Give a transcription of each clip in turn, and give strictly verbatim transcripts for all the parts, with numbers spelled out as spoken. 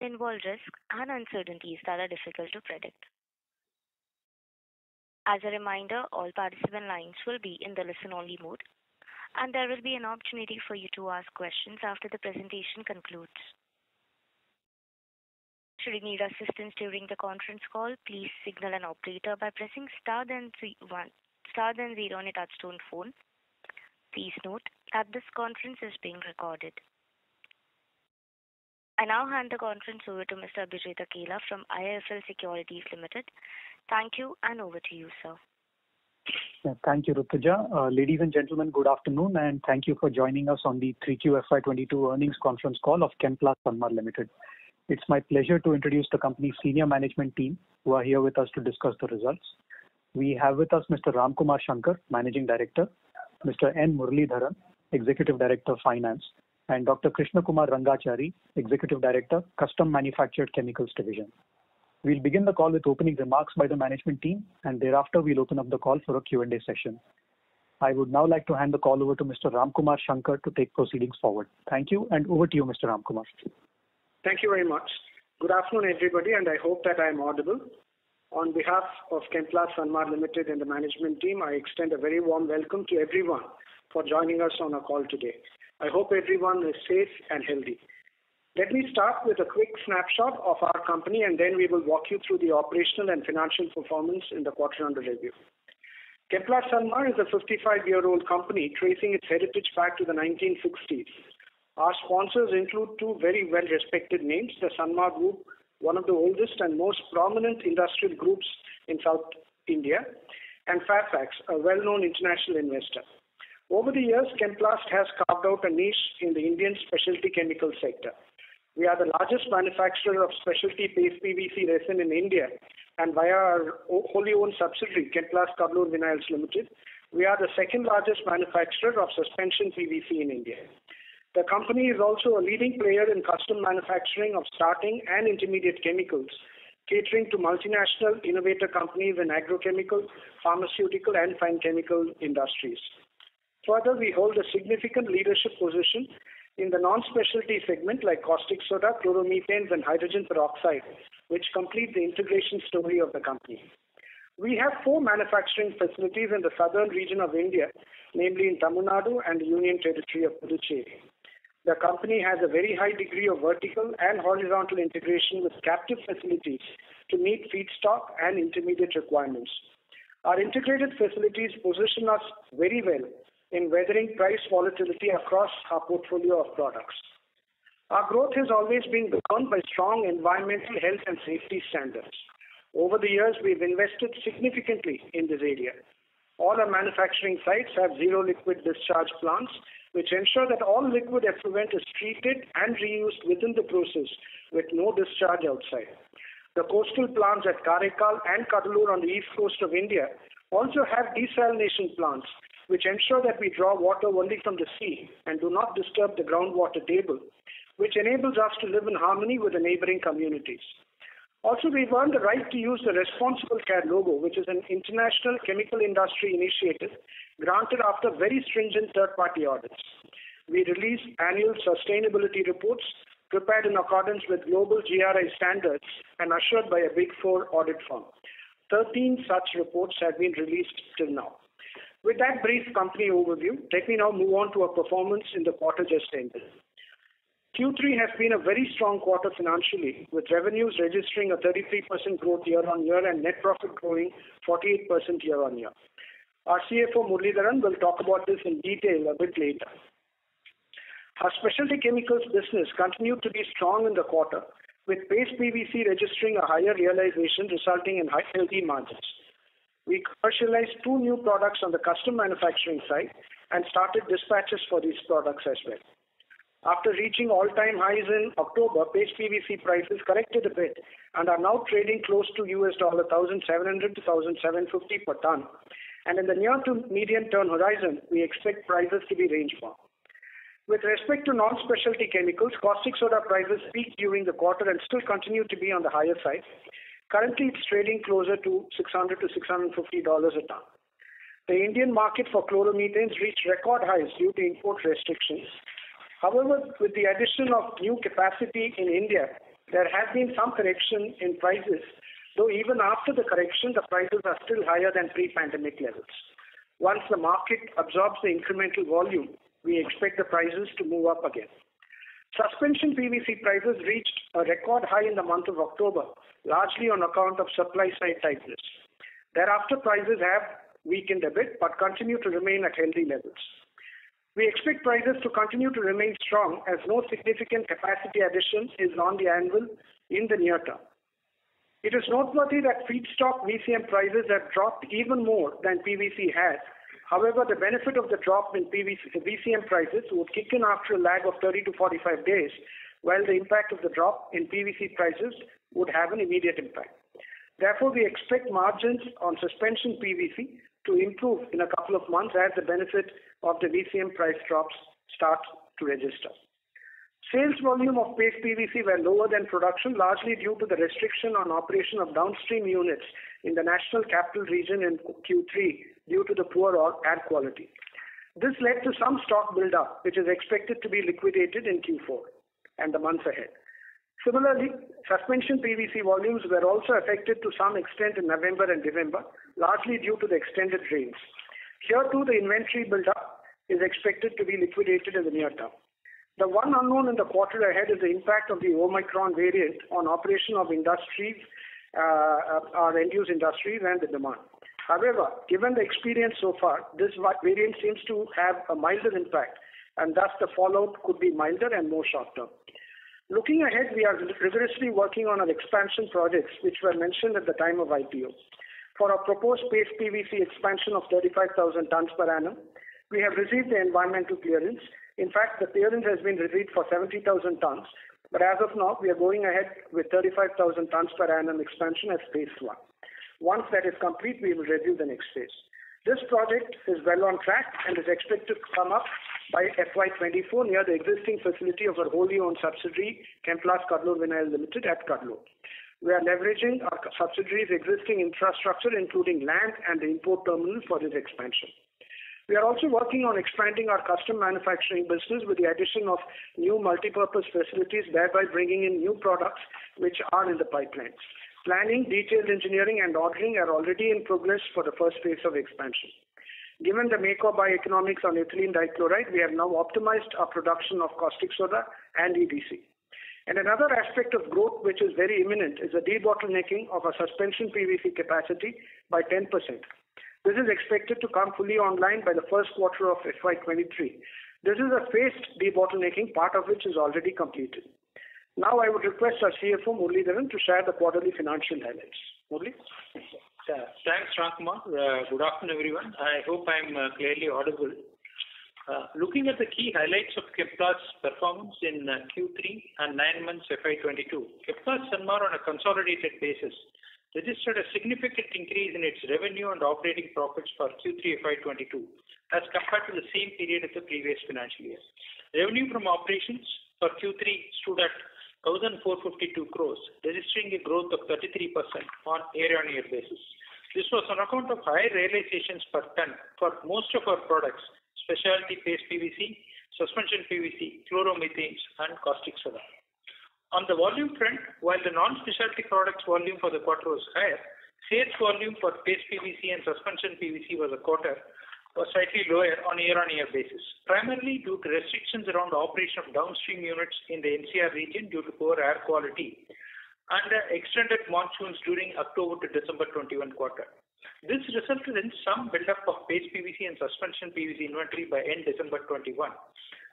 involve risks and uncertainties that are difficult to predict. As a reminder, all participant lines will be in the listen-only mode, and there will be an opportunity for you to ask questions after the presentation concludes. Should you need assistance during the conference call, please signal an operator by pressing star then three, one, star then zero on a touchtone phone. Please note that this conference is being recorded. I now hand the conference over to Mister Abhijit Akela from I I F L Securities Limited. Thank you, and over to you, sir. Yeah, thank you, Rutuja. Uh, ladies and gentlemen, good afternoon, and thank you for joining us on the three Q F Y twenty-two earnings conference call of Chemplast Sanmar Limited. It's my pleasure to introduce the company's senior management team who are here with us to discuss the results. We have with us Mister Ramkumar Shankar, Managing Director, Mister N. Muralidharan, Executive Director of Finance, and Doctor Krishnakumar Rangachari, Executive Director, Custom Manufactured Chemicals Division. We'll begin the call with opening remarks by the management team, and thereafter we'll open up the call for a Q and A session. I would now like to hand the call over to Mister Ramkumar Shankar to take proceedings forward. Thank you, and over to you, Mister Ramkumar. Thank you very much. Good afternoon, everybody, and I hope that I am audible. On behalf of Chemplast Sanmar Limited and the management team, I extend a very warm welcome to everyone for joining us on our call today. I hope everyone is safe and healthy. Let me start with a quick snapshot of our company, and then we will walk you through the operational and financial performance in the quarter under review. Chemplast Sanmar is a fifty-five-year-old company tracing its heritage back to the nineteen sixties. Our sponsors include two very well-respected names, the Sanmar Group, one of the oldest and most prominent industrial groups in South India, and Fairfax, a well-known international investor. Over the years, Chemplast has carved out a niche in the Indian specialty chemical sector. We are the largest manufacturer of specialty Pace P V C resin in India, and via our wholly owned subsidiary, Chemplast Kablur Vinyls Limited, we are the second largest manufacturer of suspension P V C in India. The company is also a leading player in custom manufacturing of starting and intermediate chemicals, catering to multinational innovator companies in agrochemical, pharmaceutical, and fine chemical industries. Further, we hold a significant leadership position in the non-specialty segment like caustic soda, chloromethanes, and hydrogen peroxide, which complete the integration story of the company. We have four manufacturing facilities in the southern region of India, namely in Tamil Nadu and the Union Territory of Puducherry. The company has a very high degree of vertical and horizontal integration with captive facilities to meet feedstock and intermediate requirements. Our integrated facilities position us very well in weathering price volatility across our portfolio of products. Our growth has always been governed by strong environmental, health, and safety standards. Over the years, we've invested significantly in this area. All our manufacturing sites have zero liquid discharge plants, which ensure that all liquid effluent is treated and reused within the process with no discharge outside. The coastal plants at Karikal and Cuddalore on the east coast of India also have desalination plants, which ensure that we draw water only from the sea and do not disturb the groundwater table, which enables us to live in harmony with the neighboring communities. Also, we've earned the right to use the Responsible Care logo, which is an international chemical industry initiative granted after very stringent third-party audits. We release annual sustainability reports prepared in accordance with global G R I standards and assured by a Big Four audit firm. thirteen such reports have been released till now. With that brief company overview, let me now move on to our performance in the quarter just ended. Q three has been a very strong quarter financially, with revenues registering a thirty-three percent growth year-on-year and net profit growing forty-eight percent year-on-year. Our C F O, Muralidharan, will talk about this in detail a bit later. Our specialty chemicals business continued to be strong in the quarter, with Pace P V C registering a higher realization resulting in high healthy margins. We commercialized two new products on the custom manufacturing side and started dispatches for these products as well. After reaching all-time highs in October, Pace P V C prices corrected a bit and are now trading close to U S dollar one thousand seven hundred to one thousand seven hundred fifty per ton. And in the near to medium-term horizon, we expect prices to be range-bound. With respect to non-specialty chemicals, caustic soda prices peaked during the quarter and still continue to be on the higher side. Currently, it's trading closer to six hundred to six hundred fifty dollars a ton. The Indian market for chloromethanes reached record highs due to import restrictions. However, with the addition of new capacity in India, There has been some correction in prices, though even after the correction, the prices are still higher than pre-pandemic levels. Once the market absorbs the incremental volume, we expect the prices to move up again. Suspension P V C prices reached a record high in the month of October, largely on account of supply-side tightness. Thereafter, prices have weakened a bit, but continue to remain at healthy levels. We expect prices to continue to remain strong as no significant capacity addition is on the anvil in the near term. It is noteworthy that feedstock V C M prices have dropped even more than P V C had. However, the benefit of the drop in P V C, V C M prices would kick in after a lag of thirty to forty-five days, while the impact of the drop in P V C prices would have an immediate impact. Therefore, we expect margins on suspension P V C to improve in a couple of months as the benefit of the V C M price drops start to register. Sales volume of Pace P V C were lower than production, largely due to the restriction on operation of downstream units in the National Capital Region in Q three due to the poor air quality. This led to some stock buildup, which is expected to be liquidated in Q four and the months ahead. Similarly, suspension P V C volumes were also affected to some extent in November and December, largely due to the extended rains. Here too, the inventory buildup is expected to be liquidated in the near term. The one unknown in the quarter ahead is the impact of the Omicron variant on operation of industries, uh, our end-use industries and the demand. However, given the experience so far, this variant seems to have a milder impact, and thus the fallout could be milder and more short-term. Looking ahead, we are rigorously working on our expansion projects, which were mentioned at the time of I P O. For our proposed Pace P V C expansion of thirty-five thousand tons per annum, we have received the environmental clearance. In fact, the clearance has been received for seventy thousand tons, but as of now, we are going ahead with thirty-five thousand tons per annum expansion as phase one. Once that is complete, we will review the next phase. This project is well on track and is expected to come up by F Y twenty-four near the existing facility of our wholly owned subsidiary, Chemplast Cuddalore Vinyls Limited at Kudlow. We are leveraging our subsidiary's existing infrastructure, including land and the import terminal for this expansion. We are also working on expanding our custom manufacturing business with the addition of new multipurpose facilities, thereby bringing in new products which are in the pipeline. Planning, detailed engineering and ordering are already in progress for the first phase of expansion. Given the make-or-buy economics on ethylene dichloride, we have now optimized our production of caustic soda and E D C. And another aspect of growth which is very imminent is the debottlenecking of our suspension P V C capacity by ten percent. This is expected to come fully online by the first quarter of F Y twenty-three. This is a phased debottlenecking, part of which is already completed. Now I would request our C F O, Murli Devan, to share the quarterly financial highlights. Murli? Thanks, Ramkumar. Uh, good afternoon, everyone. I hope I'm uh, clearly audible. Uh, looking at the key highlights of Chemplast's performance in uh, Q three and nine months F Y twenty-two, Chemplast Sanmar on a consolidated basis registered a significant increase in its revenue and operating profits for Q three F Y twenty-two as compared to the same period of the previous financial year. Revenue from operations for Q three stood at one thousand four hundred fifty-two crores, registering a growth of thirty-three percent on year-on-year basis. This was on account of higher realizations per ton for most of our products, specialty Paste P V C, suspension P V C, chloromethanes, and caustic soda. On the volume front, while the non-specialty products volume for the quarter was higher, sales volume for Paste P V C and suspension P V C for the quarter was slightly lower on a year-on-year basis, primarily due to restrictions around the operation of downstream units in the N C R region due to poor air quality and extended monsoons during October to December twenty-one quarter. This resulted in some buildup of Paste P V C and suspension P V C inventory by end December twenty-one.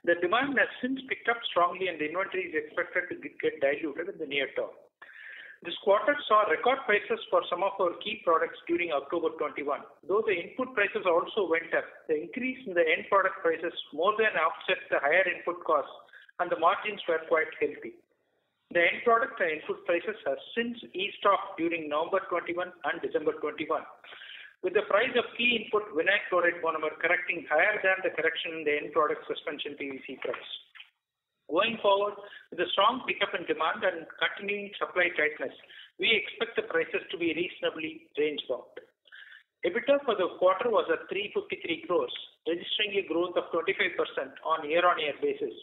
The demand has since picked up strongly and the inventory is expected to get diluted in the near term. This quarter saw record prices for some of our key products during October twenty-one. Though the input prices also went up, the increase in the end product prices more than offset the higher input costs and the margins were quite healthy. The end product and input prices have since eased off during November twenty-one and December twenty-one, with the price of key input vinyl chloride monomer correcting higher than the correction in the end product suspension P V C price. Going forward, with a strong pickup in demand and continuing supply tightness, we expect the prices to be reasonably range-bound. EBITDA for the quarter was at three hundred fifty-three crores, registering a growth of twenty-five percent on year-on-year basis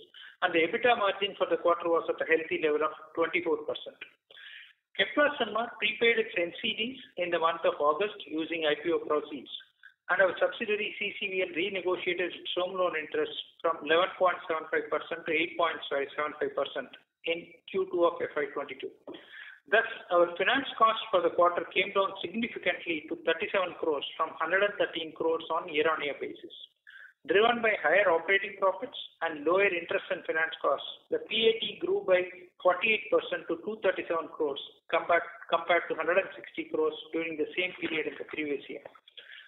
and the EBITDA margin for the quarter was at a healthy level of twenty-four percent. Chemplast Sanmar prepaid its N C Ds in the month of August using I P O proceeds, and our subsidiary C C V L renegotiated its home loan interest from eleven point seven five percent to eight point seven five percent in Q two of F Y twenty-two. Thus, our finance cost for the quarter came down significantly to thirty-seven crores from one hundred thirteen crores on year-on-year basis. Driven by higher operating profits and lower interest and finance costs, the P A T grew by forty-eight percent to two hundred thirty-seven crores compared, compared to one hundred sixty crores during the same period in the previous year.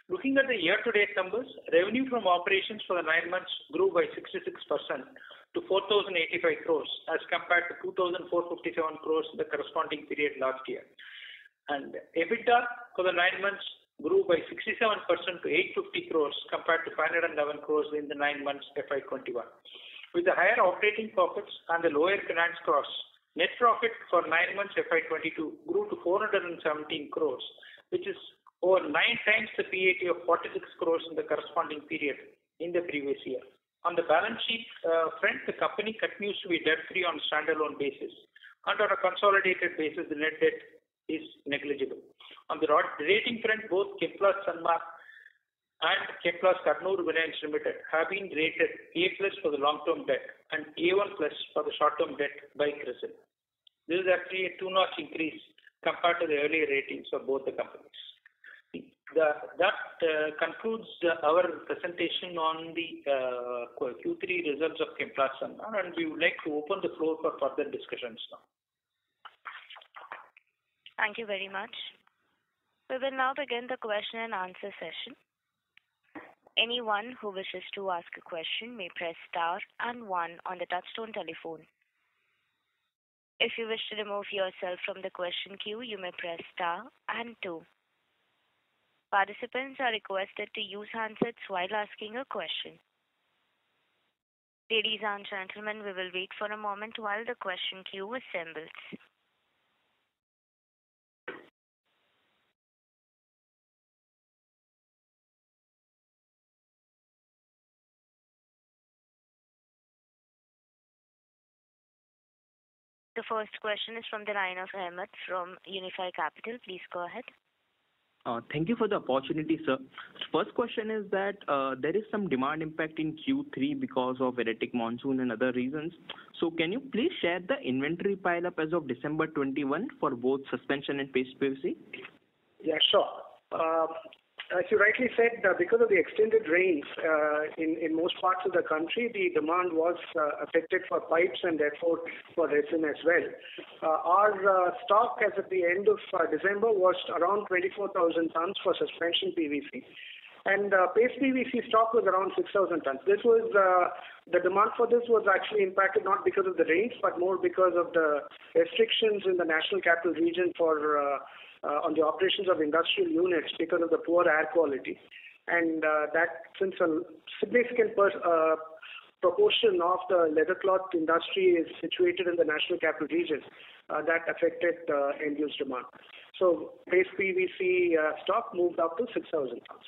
Looking at the year-to-date numbers, revenue from operations for the nine months grew by sixty-six percent to four thousand eighty-five crores as compared to two thousand four hundred fifty-seven crores in the corresponding period last year. And EBITDA for the nine months grew by sixty-seven percent to eight hundred fifty crores compared to five hundred eleven crores in the nine months F Y twenty-one. With the higher operating profits and the lower finance costs, net profit for nine months F Y twenty-two grew to four hundred seventeen crores, which is over nine times the P A T of forty-six crores in the corresponding period in the previous year. On the balance sheet uh, front, the company continues to be debt-free on a standalone basis, and on a consolidated basis, the net debt is negligible. On the rating front, both Chemplast Sanmar and Chemplast Cuddalore Vinyls Limited have been rated A plus for the long-term debt and A one plus for the short-term debt by CRISIL. This is actually a two-notch increase compared to the earlier ratings of both the companies. The, that uh, concludes uh, our presentation on the uh, Q three results of Chemplast Sanmar, and we would like to open the floor for further discussions now. Thank you very much. We will now begin the question and answer session. Anyone who wishes to ask a question may press star and one on the touchtone telephone. If you wish to remove yourself from the question queue, you may press star and two. Participants are requested to use handsets while asking a question. Ladies and gentlemen, we will wait for a moment while the question queue assembles. The first question is from the line of Ahmed from Unify Capital. Please go ahead. Uh, thank you for the opportunity, sir. First question is that uh, there is some demand impact in Q three because of erratic monsoon and other reasons. So can you please share the inventory pile-up as of December twenty-first for both suspension and paste P V C? Yeah, sure. Uh, as you rightly said, uh, because of the extended rains uh, in, in most parts of the country, the demand was uh, affected for pipes and therefore for resin as well. Uh, our uh, stock as at the end of uh, December was around twenty-four thousand tons for suspension P V C. And uh, paste P V C stock was around six thousand tons. This was uh, the demand for this was actually impacted not because of the rains, but more because of the restrictions in the National Capital Region for uh, Uh, on the operations of industrial units because of the poor air quality. And uh, that, since a significant per, uh, proportion of the leather cloth industry is situated in the National Capital Region, uh, that affected uh, end-use demand. So base P V C uh, stock moved up to six thousand tons.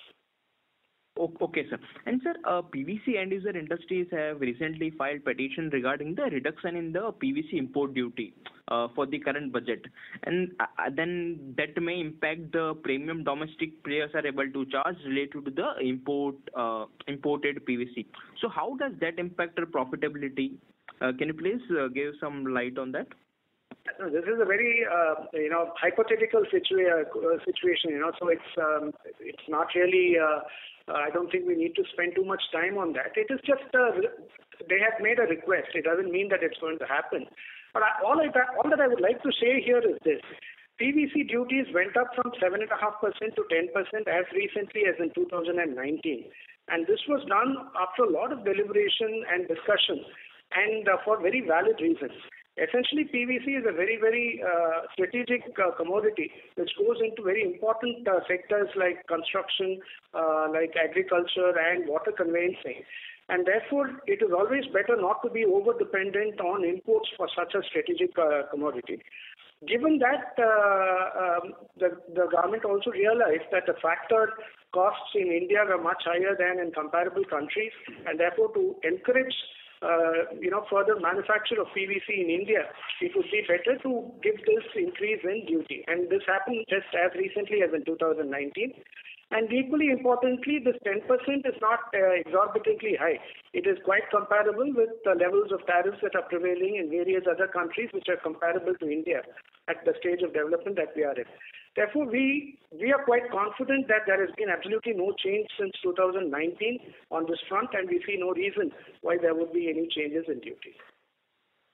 Okay, sir. And sir, uh, P V C end-user industries have recently filed petition regarding the reduction in the P V C import duty uh, for the current budget. And uh, then that may impact the premium domestic players are able to charge related to the import uh, imported P V C. So how does that impact their profitability? Uh, can you please uh, give some light on that? This is a very, uh, you know, hypothetical situa uh, situation, you know, so it's um, it's not really, uh, I don't think we need to spend too much time on that. It is just, a, they have made a request. It doesn't mean that it's going to happen. But I, all, I, all that I would like to say here is this. P V C duties went up from seven point five percent to ten percent as recently as in two thousand nineteen. And this was done after a lot of deliberation and discussion and uh, for very valid reasons. Essentially, P V C is a very, very uh, strategic uh, commodity which goes into very important uh, sectors like construction, uh, like agriculture and water conveyancing. And therefore, it is always better not to be over-dependent on imports for such a strategic uh, commodity. Given that, uh, um, the, the government also realized that the factored costs in India were much higher than in comparable countries, and therefore to encourage uh, you know, further manufacture of P V C in India, it would be better to give this increase in duty. And this happened just as recently as in two thousand nineteen. And equally importantly, this ten percent is not uh, exorbitantly high. It is quite comparable with the levels of tariffs that are prevailing in various other countries which are comparable to India at the stage of development that we are in. Therefore, we, we are quite confident that there has been absolutely no change since two thousand nineteen on this front, and we see no reason why there would be any changes in duty.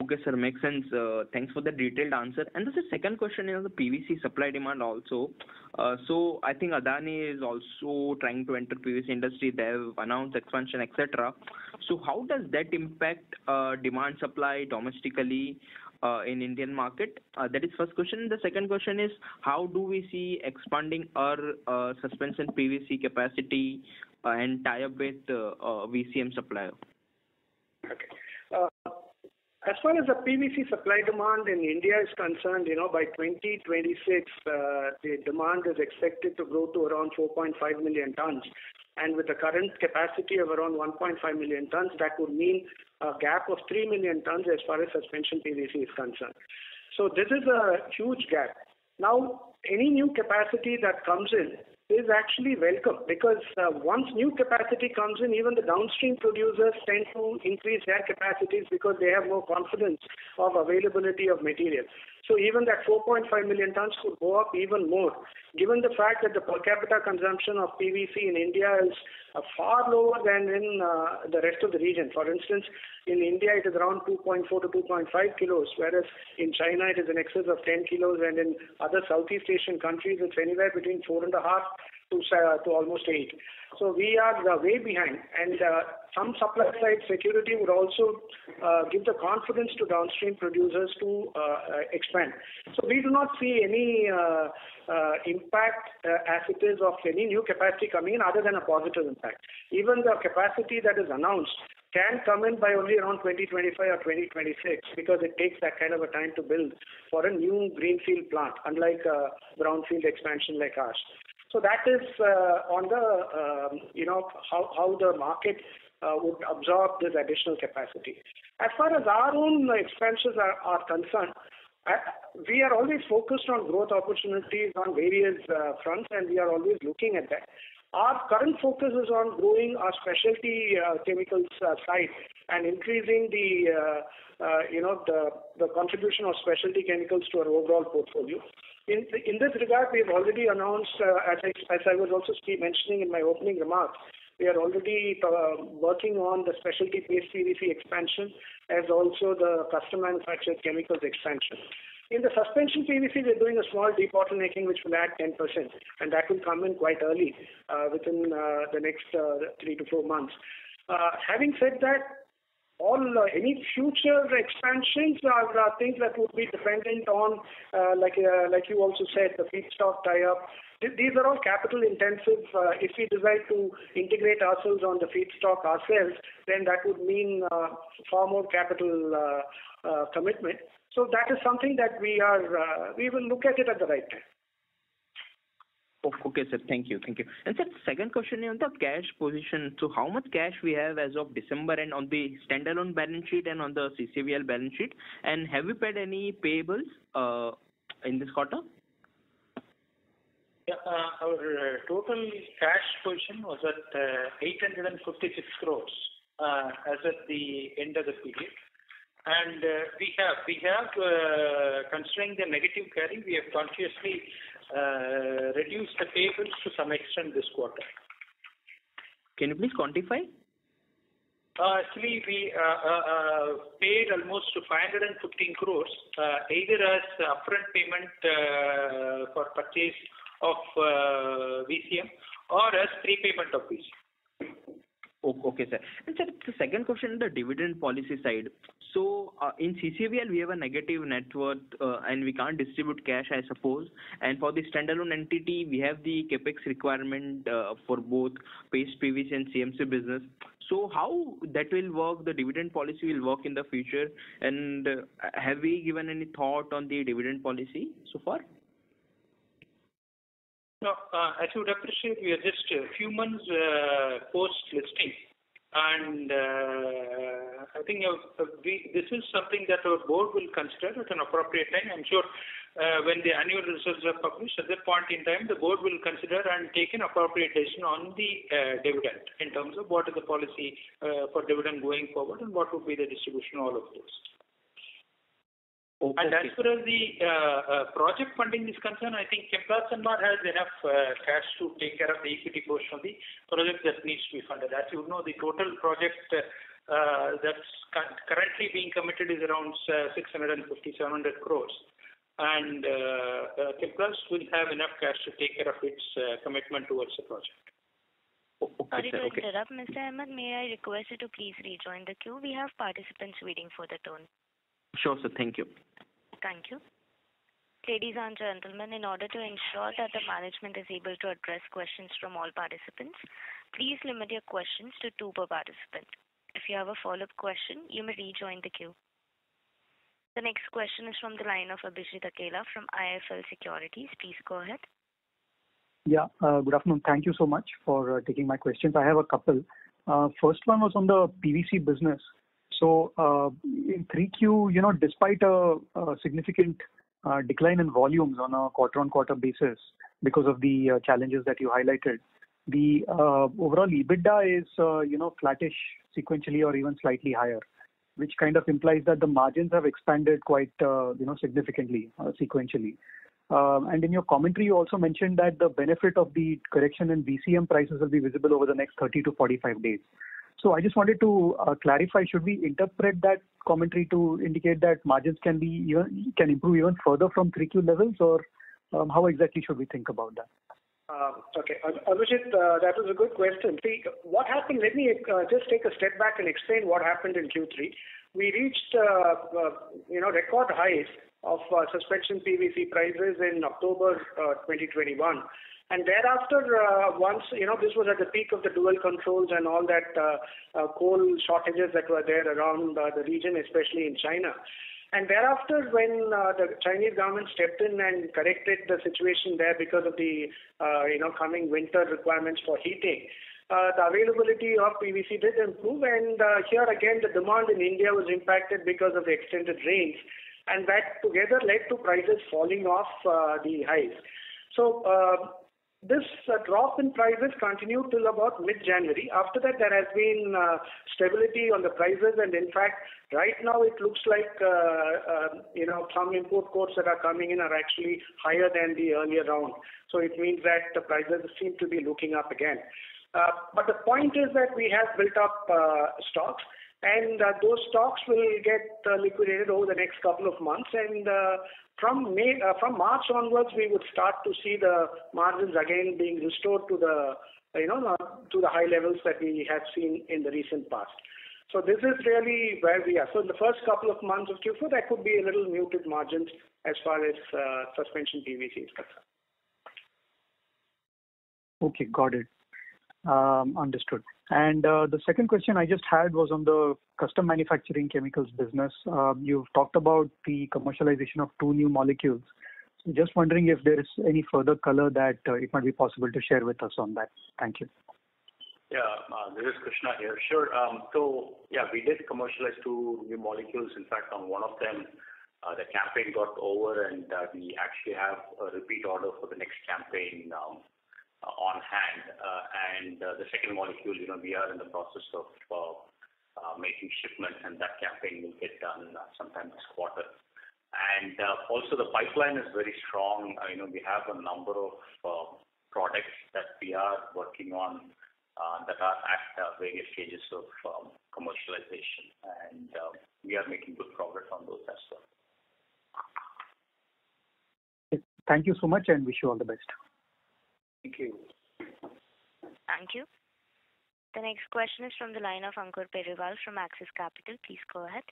Okay, sir, makes sense. Uh, thanks for the detailed answer. And the second question is the P V C supply demand also. Uh, so I think Adani is also trying to enter P V C industry. They have announced expansion, et cetera. So how does that impact uh, demand supply domestically uh, in Indian market? Uh, that is first question. The second question is how do we see expanding our uh, suspension P V C capacity uh, and tie up with uh, uh, V C M supplier? Okay. Uh As far as the P V C supply demand in India is concerned, you know, by twenty twenty-six, uh, the demand is expected to grow to around four point five million tons. And with the current capacity of around one point five million tons, that would mean a gap of three million tons as far as suspension P V C is concerned. So this is a huge gap. Now, any new capacity that comes in is actually welcome, because uh, once new capacity comes in, even the downstream producers tend to increase their capacities because they have more confidence of availability of material. So even that four point five million tons could go up even more, given the fact that the per capita consumption of P V C in India is uh, far lower than in uh, the rest of the region. For instance, in India, it is around two point four to two point five kilos, whereas in China, it is in excess of ten kilos, and in other Southeast Asian countries, it's anywhere between four and a half to, uh, to almost eight. So we are uh, way behind, and uh, some supply side security would also uh, give the confidence to downstream producers to uh, expand. So we do not see any uh, uh, impact uh, as it is of any new capacity coming in other than a positive impact. Even the capacity that is announced can come in by only around twenty twenty-five or twenty twenty-six, because it takes that kind of a time to build for a new greenfield plant, unlike a brownfield expansion like ours. So that is uh, on the, um, you know, how, how the market uh, would absorb this additional capacity. As far as our own expansions are, are concerned, I, we are always focused on growth opportunities on various uh, fronts, and we are always looking at that. Our current focus is on growing our specialty uh, chemicals uh, side and increasing the, uh, uh, you know, the, the contribution of specialty chemicals to our overall portfolio. In, in this regard, we have already announced, uh, as, I, as I was also mentioning in my opening remarks, we are already uh, working on the specialty paste P V C expansion, as also the custom manufactured chemicals expansion. In the suspension P V C, we're doing a small debottlenecking which will add ten percent, and that will come in quite early, uh, within uh, the next uh, three to four months. Uh, having said that, all uh, any future expansions are, are things that would be dependent on, uh, like uh, like you also said, the feedstock tie-up. These are all capital-intensive. Uh, if we decide to integrate ourselves on the feedstock ourselves, then that would mean uh, far more capital uh, uh, commitment. So that is something that we are, uh, we will look at it at the right time. Okay, sir. Thank you. Thank you. And sir, second question is on the cash position. So how much cash we have as of December, and on the standalone balance sheet and on the C C V L balance sheet? And have we paid any payables uh, in this quarter? Yeah, uh, our uh, total cash position was at uh, eight hundred fifty-six crores uh, as at the end of the period. And uh, we have, we have uh, considering the negative carry, we have consciously uh, reduced the payables to some extent this quarter. Can you please quantify? Uh, actually, we uh, uh, uh, paid almost to five hundred fifteen crores, uh, either as upfront payment uh, for purchase of uh, V C M or as prepayment of V C M. Okay, sir. And sir, the second question, the dividend policy side. So uh, in C C V L, we have a negative net worth uh, and we can't distribute cash, I suppose. And for the standalone entity, we have the capex requirement uh, for both Paste P V C and C M C business. So how that will work, the dividend policy will work in the future? And uh, have we given any thought on the dividend policy so far? No, uh, as you would appreciate, we are just a few months uh, post-listing. And uh, I think uh, we, this is something that our board will consider at an appropriate time. I'm sure uh, when the annual results are published, at that point in time, the board will consider and take an appropriate decision on the uh, dividend in terms of what is the policy uh, for dividend going forward and what would be the distribution, all of those. Okay. And as far as the uh, uh, project funding is concerned, I think Chemplast Sanmar has enough uh, cash to take care of the equity portion of the project that needs to be funded. As you know, the total project uh, that's currently being committed is around uh, six hundred fifty to seven hundred crores. And uh, uh, Chemplast will have enough cash to take care of its uh, commitment towards the project. Sorry to interrupt, Mister Ahmed, may I request you to please rejoin the queue? We have participants waiting for the turn. Sure, sir. Thank you. Thank you. Ladies and gentlemen, in order to ensure that the management is able to address questions from all participants, please limit your questions to two per participant. If you have a follow-up question, you may rejoin the queue. The next question is from the line of Abhijit Akela from I I F L Securities. Please go ahead. Yeah, uh, good afternoon. Thank you so much for uh, taking my questions. I have a couple. Uh, first one was on the P V C business. So uh, in three Q, you know, despite a, a significant uh, decline in volumes on a quarter-on-quarter basis because of the uh, challenges that you highlighted, the uh, overall EBITDA is, uh, you know, flattish sequentially or even slightly higher, which kind of implies that the margins have expanded quite, uh, you know, significantly uh, sequentially. Um, and in your commentary, you also mentioned that the benefit of the correction in V C M prices will be visible over the next thirty to forty-five days. So I just wanted to uh, clarify, should we interpret that commentary to indicate that margins can be even, can improve even further from three Q levels, or um, how exactly should we think about that? Uh, okay, Abhijit, uh, that was a good question. See, what happened, let me uh, just take a step back and explain what happened in Q three. We reached, uh, uh, you know, record highs of uh, suspension P V C prices in October uh, twenty twenty-one. And thereafter, uh, once, you know, this was at the peak of the dual controls and all that uh, uh, coal shortages that were there around uh, the region, especially in China. And thereafter, when uh, the Chinese government stepped in and corrected the situation there because of the, uh, you know, coming winter requirements for heating, uh, the availability of P V C did improve. And uh, here again, the demand in India was impacted because of the extended rains. And that together led to prices falling off uh, the highs. So, uh, This uh, drop in prices continued till about mid-January. After that, there has been uh, stability on the prices, and in fact, right now it looks like uh, uh, you know, some import quotes that are coming in are actually higher than the earlier round. So it means that the prices seem to be looking up again. Uh, but the point is that we have built up uh, stocks, and uh, those stocks will get uh, liquidated over the next couple of months, and. Uh, From May, uh, from March onwards, we would start to see the margins again being restored to the, you know, to the high levels that we have seen in the recent past. So this is really where we are. So in the first couple of months of Q four, there could be a little muted margins as far as uh, suspension P V C is concerned. Okay, got it. Um, understood. And uh, the second question I just had was on the custom manufacturing chemicals business. Um, you've talked about the commercialization of two new molecules. So just wondering if there is any further color that uh, it might be possible to share with us on that. Thank you. Yeah, uh, this is Krishna here. Sure. Um, so, yeah, we did commercialize two new molecules. In fact, on one of them, uh, the campaign got over, and uh, we actually have a repeat order for the next campaign um, on hand, uh, and uh, the second molecule, you know, we are in the process of uh, uh, making shipments, and that campaign will get done uh, sometime this quarter. And uh, also the pipeline is very strong. Uh, you know, we have a number of uh, products that we are working on uh, that are at uh, various stages of um, commercialization, and uh, we are making good progress on those as well. Thank you so much, and wish you all the best. Thank you. Thank you. The next question is from the line of Ankur Periwal from Axis Capital. Please go ahead.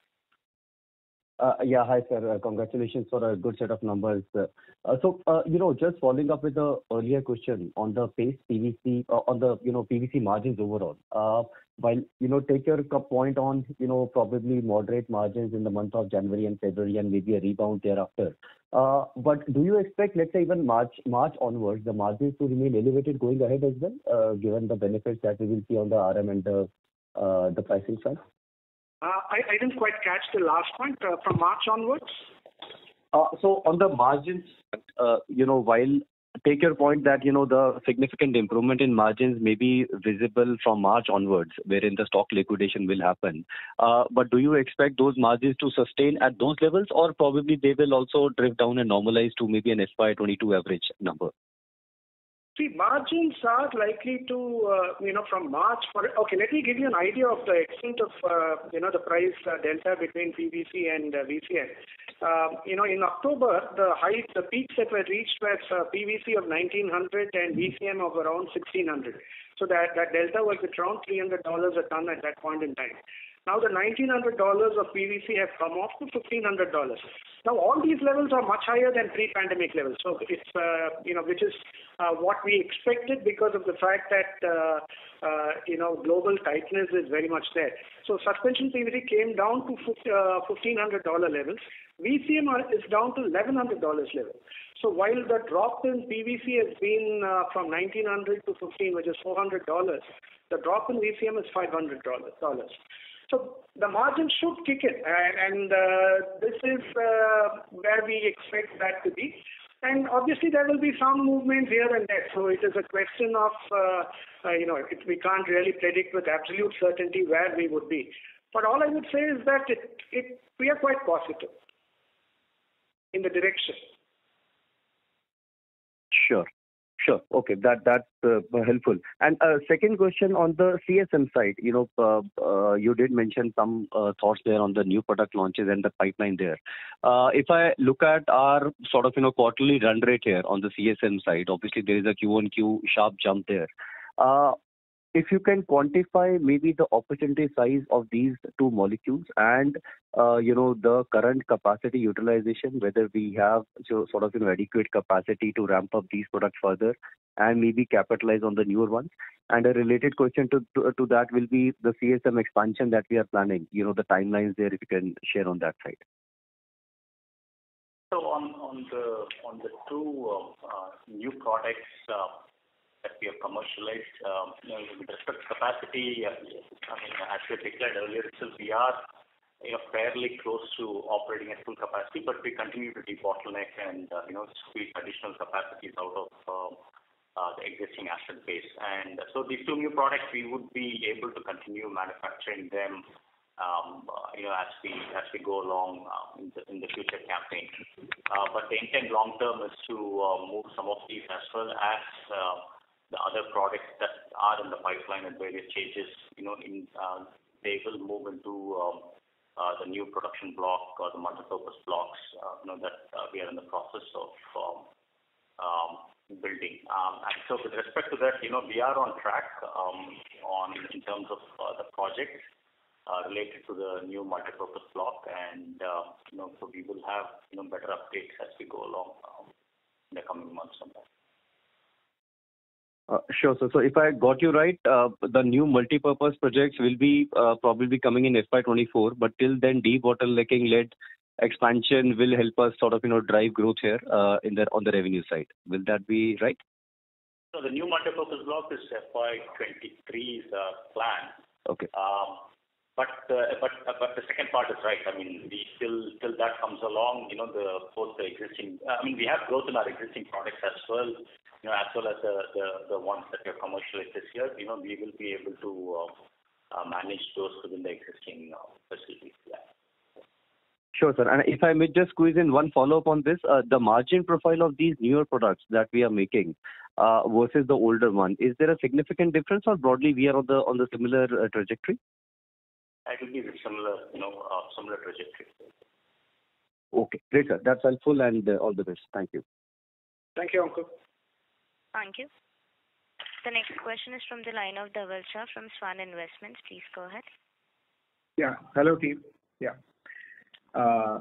Uh, yeah, hi, sir. Uh, congratulations for a good set of numbers. Uh, so, uh, you know, just following up with the earlier question on the Pace P V C, uh, on the, you know, P V C margins overall. Uh, while, you know, take your point on, you know, probably moderate margins in the month of January and February and maybe a rebound thereafter. Uh, but do you expect, let's say, even March March onwards, the margins to remain elevated going ahead as well, uh, given the benefits that we will see on the R M and the uh, the pricing front? Uh, I, I didn't quite catch the last point. Uh, from March onwards? Uh, so on the margins, uh, you know, while take your point that, you know, the significant improvement in margins may be visible from March onwards, wherein the stock liquidation will happen. Uh, but do you expect those margins to sustain at those levels, or probably they will also drift down and normalize to maybe an F Y twenty-two average number? See, margins are likely to, uh, you know, from March. For, okay, let me give you an idea of the extent of, uh, you know, the price uh, delta between P V C and uh, V C M. Uh, you know, in October, the height, the peaks that were reached was uh, P V C of nineteen hundred and V C M of around sixteen hundred. So that, that delta was at around three hundred dollars a ton at that point in time. Now the nineteen hundred dollars of P V C have come off to fifteen hundred dollars. Now all these levels are much higher than pre-pandemic levels. So it's, uh, you know, which is uh, what we expected because of the fact that, uh, uh, you know, global tightness is very much there. So suspension P V C came down to uh, fifteen hundred dollars levels. V C M is down to eleven hundred dollars level. So while the drop in P V C has been uh, from nineteen hundred dollars to fifteen hundred dollars, which is four hundred dollars, the drop in V C M is five hundred dollars. So the margin should kick in, and, and uh, this is uh, where we expect that to be. And obviously there will be some movement here and there. So it is a question of, uh, uh, you know, it, we can't really predict with absolute certainty where we would be. But all I would say is that it, it, we are quite positive in the direction. Sure. Sure. Okay. That that's uh, helpful. And uh, second question on the C S M side, you know, uh, uh, you did mention some uh, thoughts there on the new product launches and the pipeline there. Uh, if I look at our sort of, you know, quarterly run rate here on the C S M side, obviously there is a Q on Q sharp jump there. Uh, If you can quantify maybe the opportunity size of these two molecules and, uh, you know, the current capacity utilization, whether we have so, sort of, you know, adequate capacity to ramp up these products further and maybe capitalize on the newer ones. And a related question to, to, to that will be the C S M expansion that we are planning, you know, the timelines there, if you can share on that side. So on, on, the, on the two uh, new products, uh, that we have commercialized. Um, you know, with respect to capacity, uh, I mean, as we declared earlier, itself, we are you know, fairly close to operating at full capacity, but we continue to debottleneck and uh, you know squeeze additional capacities out of uh, uh, the existing asset base. And so these two new products, we would be able to continue manufacturing them Um, uh, you know, as we as we go along uh, in, the, in the future campaign, uh, but the intent long term is to uh, move some of these as well as uh, the other products that are in the pipeline at various stages. You know, in uh, they will move into um, uh, the new production block or the multi-purpose blocks. Uh, you know that uh, we are in the process of um, um, building. Um, and so, with respect to that, you know, we are on track um, on in terms of uh, the project. Uh, related to the new multi-purpose block, and uh, you know, so we will have you know better updates as we go along uh, in the coming months on that. Uh, sure. So, so if I got you right, uh, the new multi-purpose projects will be uh, probably coming in F Y twenty-four, but till then, debottlenecking led expansion will help us sort of you know drive growth here uh, in the on the revenue side. Will that be right? So the new multi-purpose block is F Y twenty-three's uh, plan. Okay. Um, But, uh, but but the second part is right. I mean, we still till that comes along, you know, the both the existing. I mean, we have growth in our existing products as well, you know, as well as the the, the ones that we have commercialized this year. You know, we will be able to uh, uh, manage those within the existing uh, facilities. Yeah. Sure, sir. And if I may just squeeze in one follow-up on this, uh, the margin profile of these newer products that we are making uh, versus the older one, is there a significant difference, or broadly we are on the on the similar uh, trajectory? I will give a similar, you know, uh, similar trajectory. Okay, great, sir. That's helpful, and uh, all the best. Thank you. Thank you, Ankur. Thank you. The next question is from the line of Dhaval Shah from Swan Investments. Please go ahead. Yeah. Hello, team. Yeah. Uh,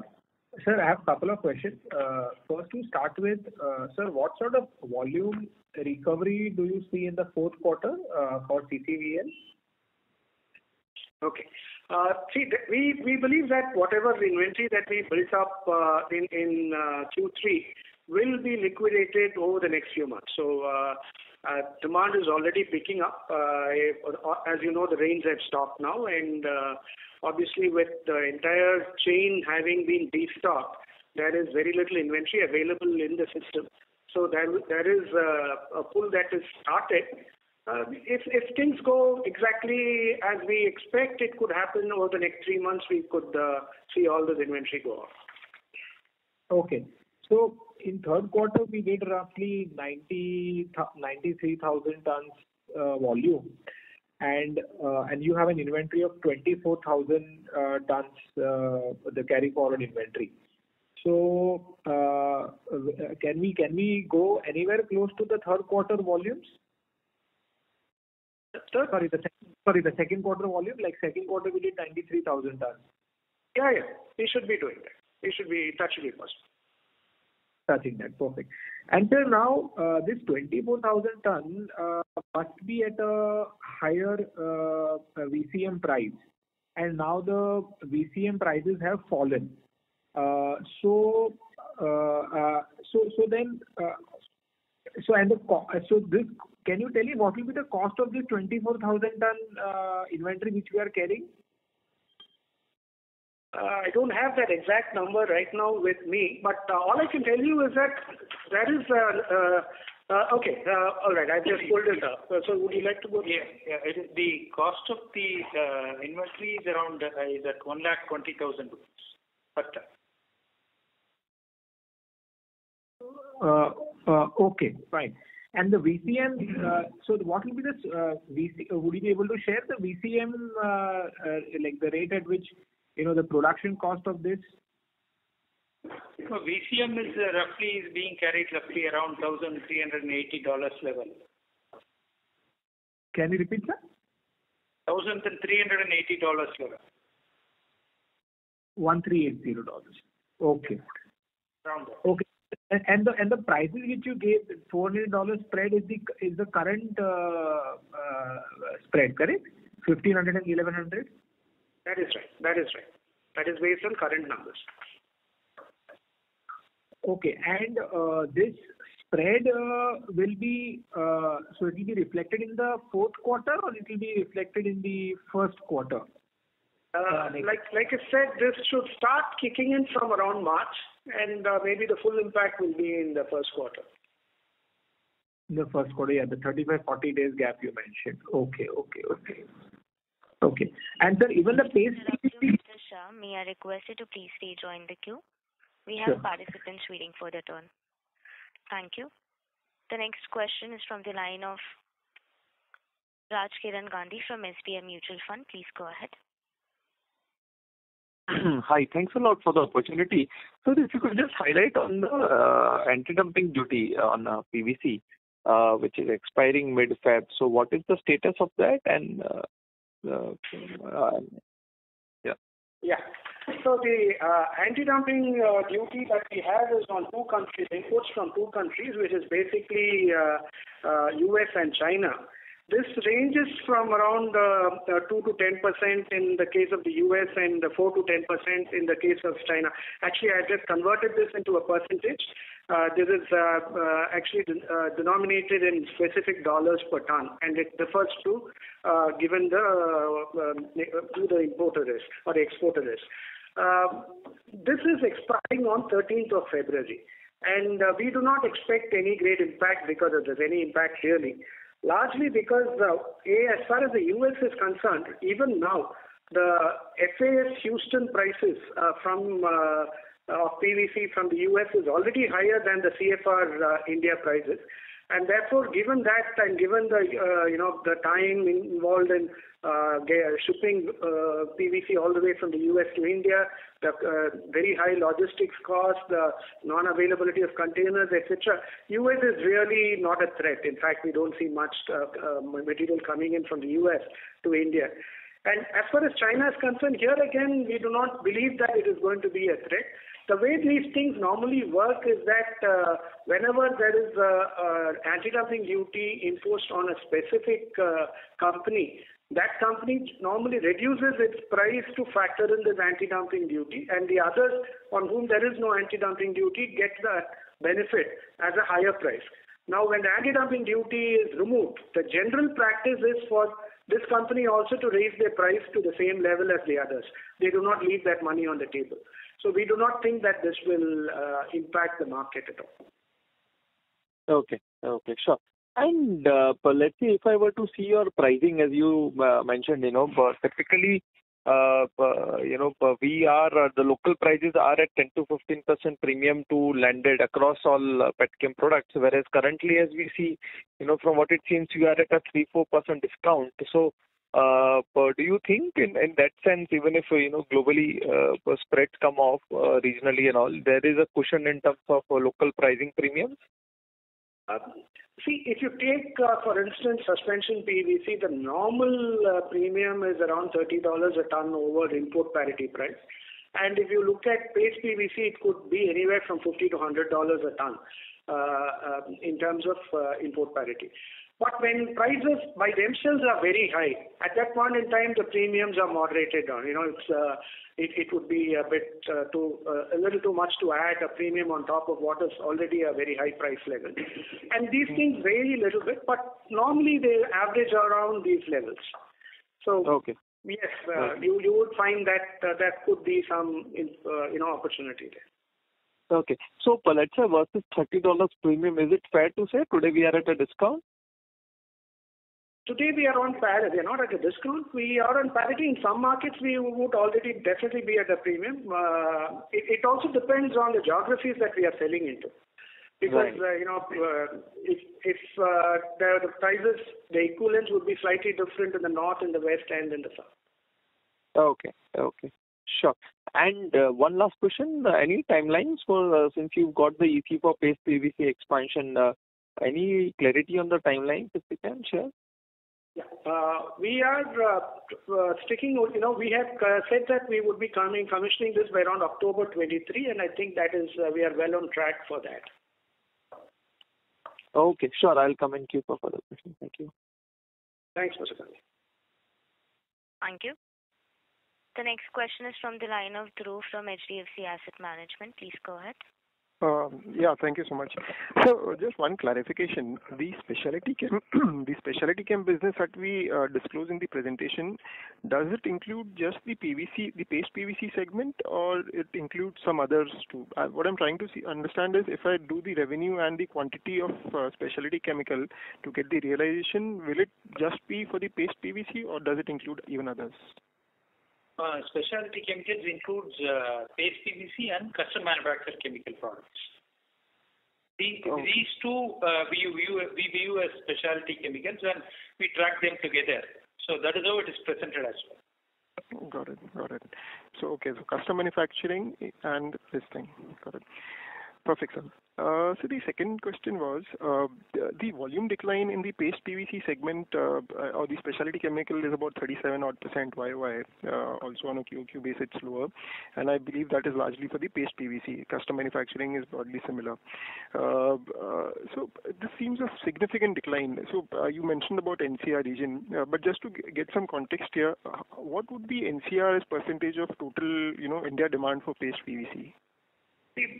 sir, I have a couple of questions. Uh, first, to start with, uh, sir, what sort of volume recovery do you see in the fourth quarter uh, for C C V L? Okay. Uh, see, we, we believe that whatever inventory that we built up uh, in, in uh, Q three will be liquidated over the next few months. So uh, uh, demand is already picking up. Uh, as you know, the rains have stopped now, and uh, obviously with the entire chain having been destocked, there is very little inventory available in the system. So there, there is a, a pull that is started. Uh, if, if things go exactly as we expect, it could happen over the next three months. We could uh, see all this inventory go off. Okay. So in third quarter, we did roughly ninety-three thousand tons uh, volume, and uh, and you have an inventory of twenty-four thousand uh, tons, uh, the carry forward inventory. So uh, can we can we go anywhere close to the third quarter volumes? Third? Sorry, the sorry the second quarter volume. Like second quarter, we did ninety-three thousand tons. Yeah, yeah, we should be doing that. We should be that should be possible. Touching that, perfect. And till now, uh, this twenty-four thousand ton uh, must be at a higher uh, V C M price, and now the V C M prices have fallen. Uh, so, uh, uh, so, so then, uh, so and the so this. Can you tell me what will be the cost of this twenty-four thousand ton uh, inventory which we are carrying? Uh, I don't have that exact number right now with me, but uh, all I can tell you is that that is uh, uh, uh, okay. Uh, all right, I've just pulled it up. So, would you like to go? Yeah, yeah. It is, the cost of the uh, inventory is around uh, is at one lakh twenty thousand rupees per ton. Uh, uh, okay, fine. And the V C M, uh, so what will be this uh, V C? Would you be able to share the V C M, uh, uh, like the rate at which, you know, the production cost of this? So V C M is uh, roughly is being carried roughly around thousand three hundred and eighty dollars level. Can you repeat that? Thousand three hundred and eighty dollars level. One three eight zero dollars. Okay. Round up. Okay. And the and the prices which you gave, four hundred dollars spread is the is the current uh, uh, spread, correct? fifteen hundred and eleven hundred. That is right. That is right. That is based on current numbers. Okay, and uh, this spread uh, will be uh, so it will be reflected in the fourth quarter, or it will be reflected in the first quarter. Uh, like like I said, this should start kicking in from around March, and uh, maybe the full impact will be in the first quarter. In the first quarter, yeah, the thirty-five forty days gap you mentioned. Okay, okay, okay. Okay. And sir, even the Pace P V C... Mister Shah, may I request you to please rejoin the queue? We have sure. Participants waiting for their turn. Thank you. The next question is from the line of Raj Kiran Gandhi from S B I Mutual Fund. Please go ahead. Hi, thanks a lot for the opportunity. So if you could just highlight on the uh, anti-dumping duty on uh, P V C, uh, which is expiring mid-Feb. So what is the status of that? And uh, uh, yeah. Yeah. So the uh, anti-dumping uh, duty that we have is on two countries, imports from two countries, which is basically uh, uh, U S and China. This ranges from around uh, two to ten percent in the case of the U S and four to ten percent in the case of China. Actually, I just converted this into a percentage. Uh, this is uh, uh, actually de uh, denominated in specific dollars per ton, and it refers to uh, given the uh, uh, who the importer is or the exporter is. Uh, this is expiring on thirteenth of February, and uh, we do not expect any great impact because of this, any impact really. Largely because, uh, A, as far as the U S is concerned, even now, the F A S Houston prices uh, from uh, of P V C from the U S is already higher than the C F R uh, India prices. And therefore, given that and given the, uh, you know, the time involved in uh, shipping uh, P V C all the way from the U S to India, the uh, very high logistics costs, the non-availability of containers, et cetera, U S is really not a threat. In fact, we don't see much uh, uh, material coming in from the U S to India. And as far as China is concerned, here again, we do not believe that it is going to be a threat. The way these things normally work is that uh, whenever there is an anti-dumping duty imposed on a specific uh, company, that company normally reduces its price to factor in this anti-dumping duty, and the others on whom there is no anti-dumping duty get the benefit as a higher price. Now, when the anti-dumping duty is removed, the general practice is for this company also to raise their price to the same level as the others. They do not leave that money on the table. So we do not think that this will uh, impact the market at all. Okay, okay, sure. And uh, let's see, if I were to see your pricing, as you uh, mentioned, you know, typically, uh, uh, you know, we are, uh, the local prices are at ten to fifteen percent premium to landed across all uh, petchem products, whereas currently, as we see, you know, from what it seems, you are at a three to four percent discount. So, uh, do you think in, in that sense, even if, you know, globally uh, spreads come off uh, regionally and all, there is a cushion in terms of uh, local pricing premiums? Uh, see, if you take, uh, for instance, suspension P V C, the normal uh, premium is around thirty dollars a ton over import parity price. And if you look at Pace P V C, it could be anywhere from fifty to one hundred dollars a ton uh, uh, in terms of uh, import parity. But when prices by themselves are very high, at that point in time, the premiums are moderated down. You know, it's uh, it, it would be a bit uh, too uh, a little too much to add a premium on top of what is already a very high price level. And these things vary a little bit, but normally they average around these levels. So okay. yes, uh, okay. you you would find that uh, that could be some uh, you know opportunity there. Okay, so Palacha versus thirty dollars premium, is it fair to say today we are at a discount? Today we are on parity. We are not at a discount. We are on parity. In some markets, we would already definitely be at a premium. Uh, it, it also depends on the geographies that we are selling into, because right. uh, you know uh, if if uh, the, the prices, the equivalents would be slightly different in the north, in the west, and in the south. Okay. Okay. Sure. And uh, one last question: uh, any timelines for uh, since you've got the E C for Pace P V C expansion? Uh, any clarity on the timelines, if you can share? Yeah, uh, we are uh, uh, sticking, you know, we have uh, said that we would be coming, commissioning this by around October twenty-three, and I think that is, uh, we are well on track for that. Okay, sure. I'll come and queue for further questions. Thank you. Thanks, Mister Gandhi. Thank you. The next question is from the line of Dhruv from H D F C Asset Management. Please go ahead. Um, yeah, thank you so much. So, just one clarification: the specialty chem, the specialty chem business that we uh, disclose in the presentation, does it include just the P V C, the Paste P V C segment, or it includes some others too? Uh, what I'm trying to see, understand is if I do the revenue and the quantity of uh, specialty chemical to get the realization, will it just be for the Paste P V C, or does it include even others? Uh, specialty chemicals includes uh, Paste P V C and custom manufactured chemical products. The, oh. These two uh, we, view, we view as specialty chemicals and we track them together. So that is how it is presented as well. Got it, got it. So, okay, so custom manufacturing and this thing. Got it. Perfect, sir. Uh, so the second question was uh, the, the volume decline in the Paste P V C segment uh, or the specialty chemical is about thirty-seven odd percent Y O Y. Uh, also on a Q O Q base, it's lower, and I believe that is largely for the Paste P V C. Custom manufacturing is broadly similar. Uh, uh, so this seems a significant decline. So uh, you mentioned about N C R region, uh, but just to get some context here, uh, what would be N C R's percentage of total, you know, India demand for Paste P V C?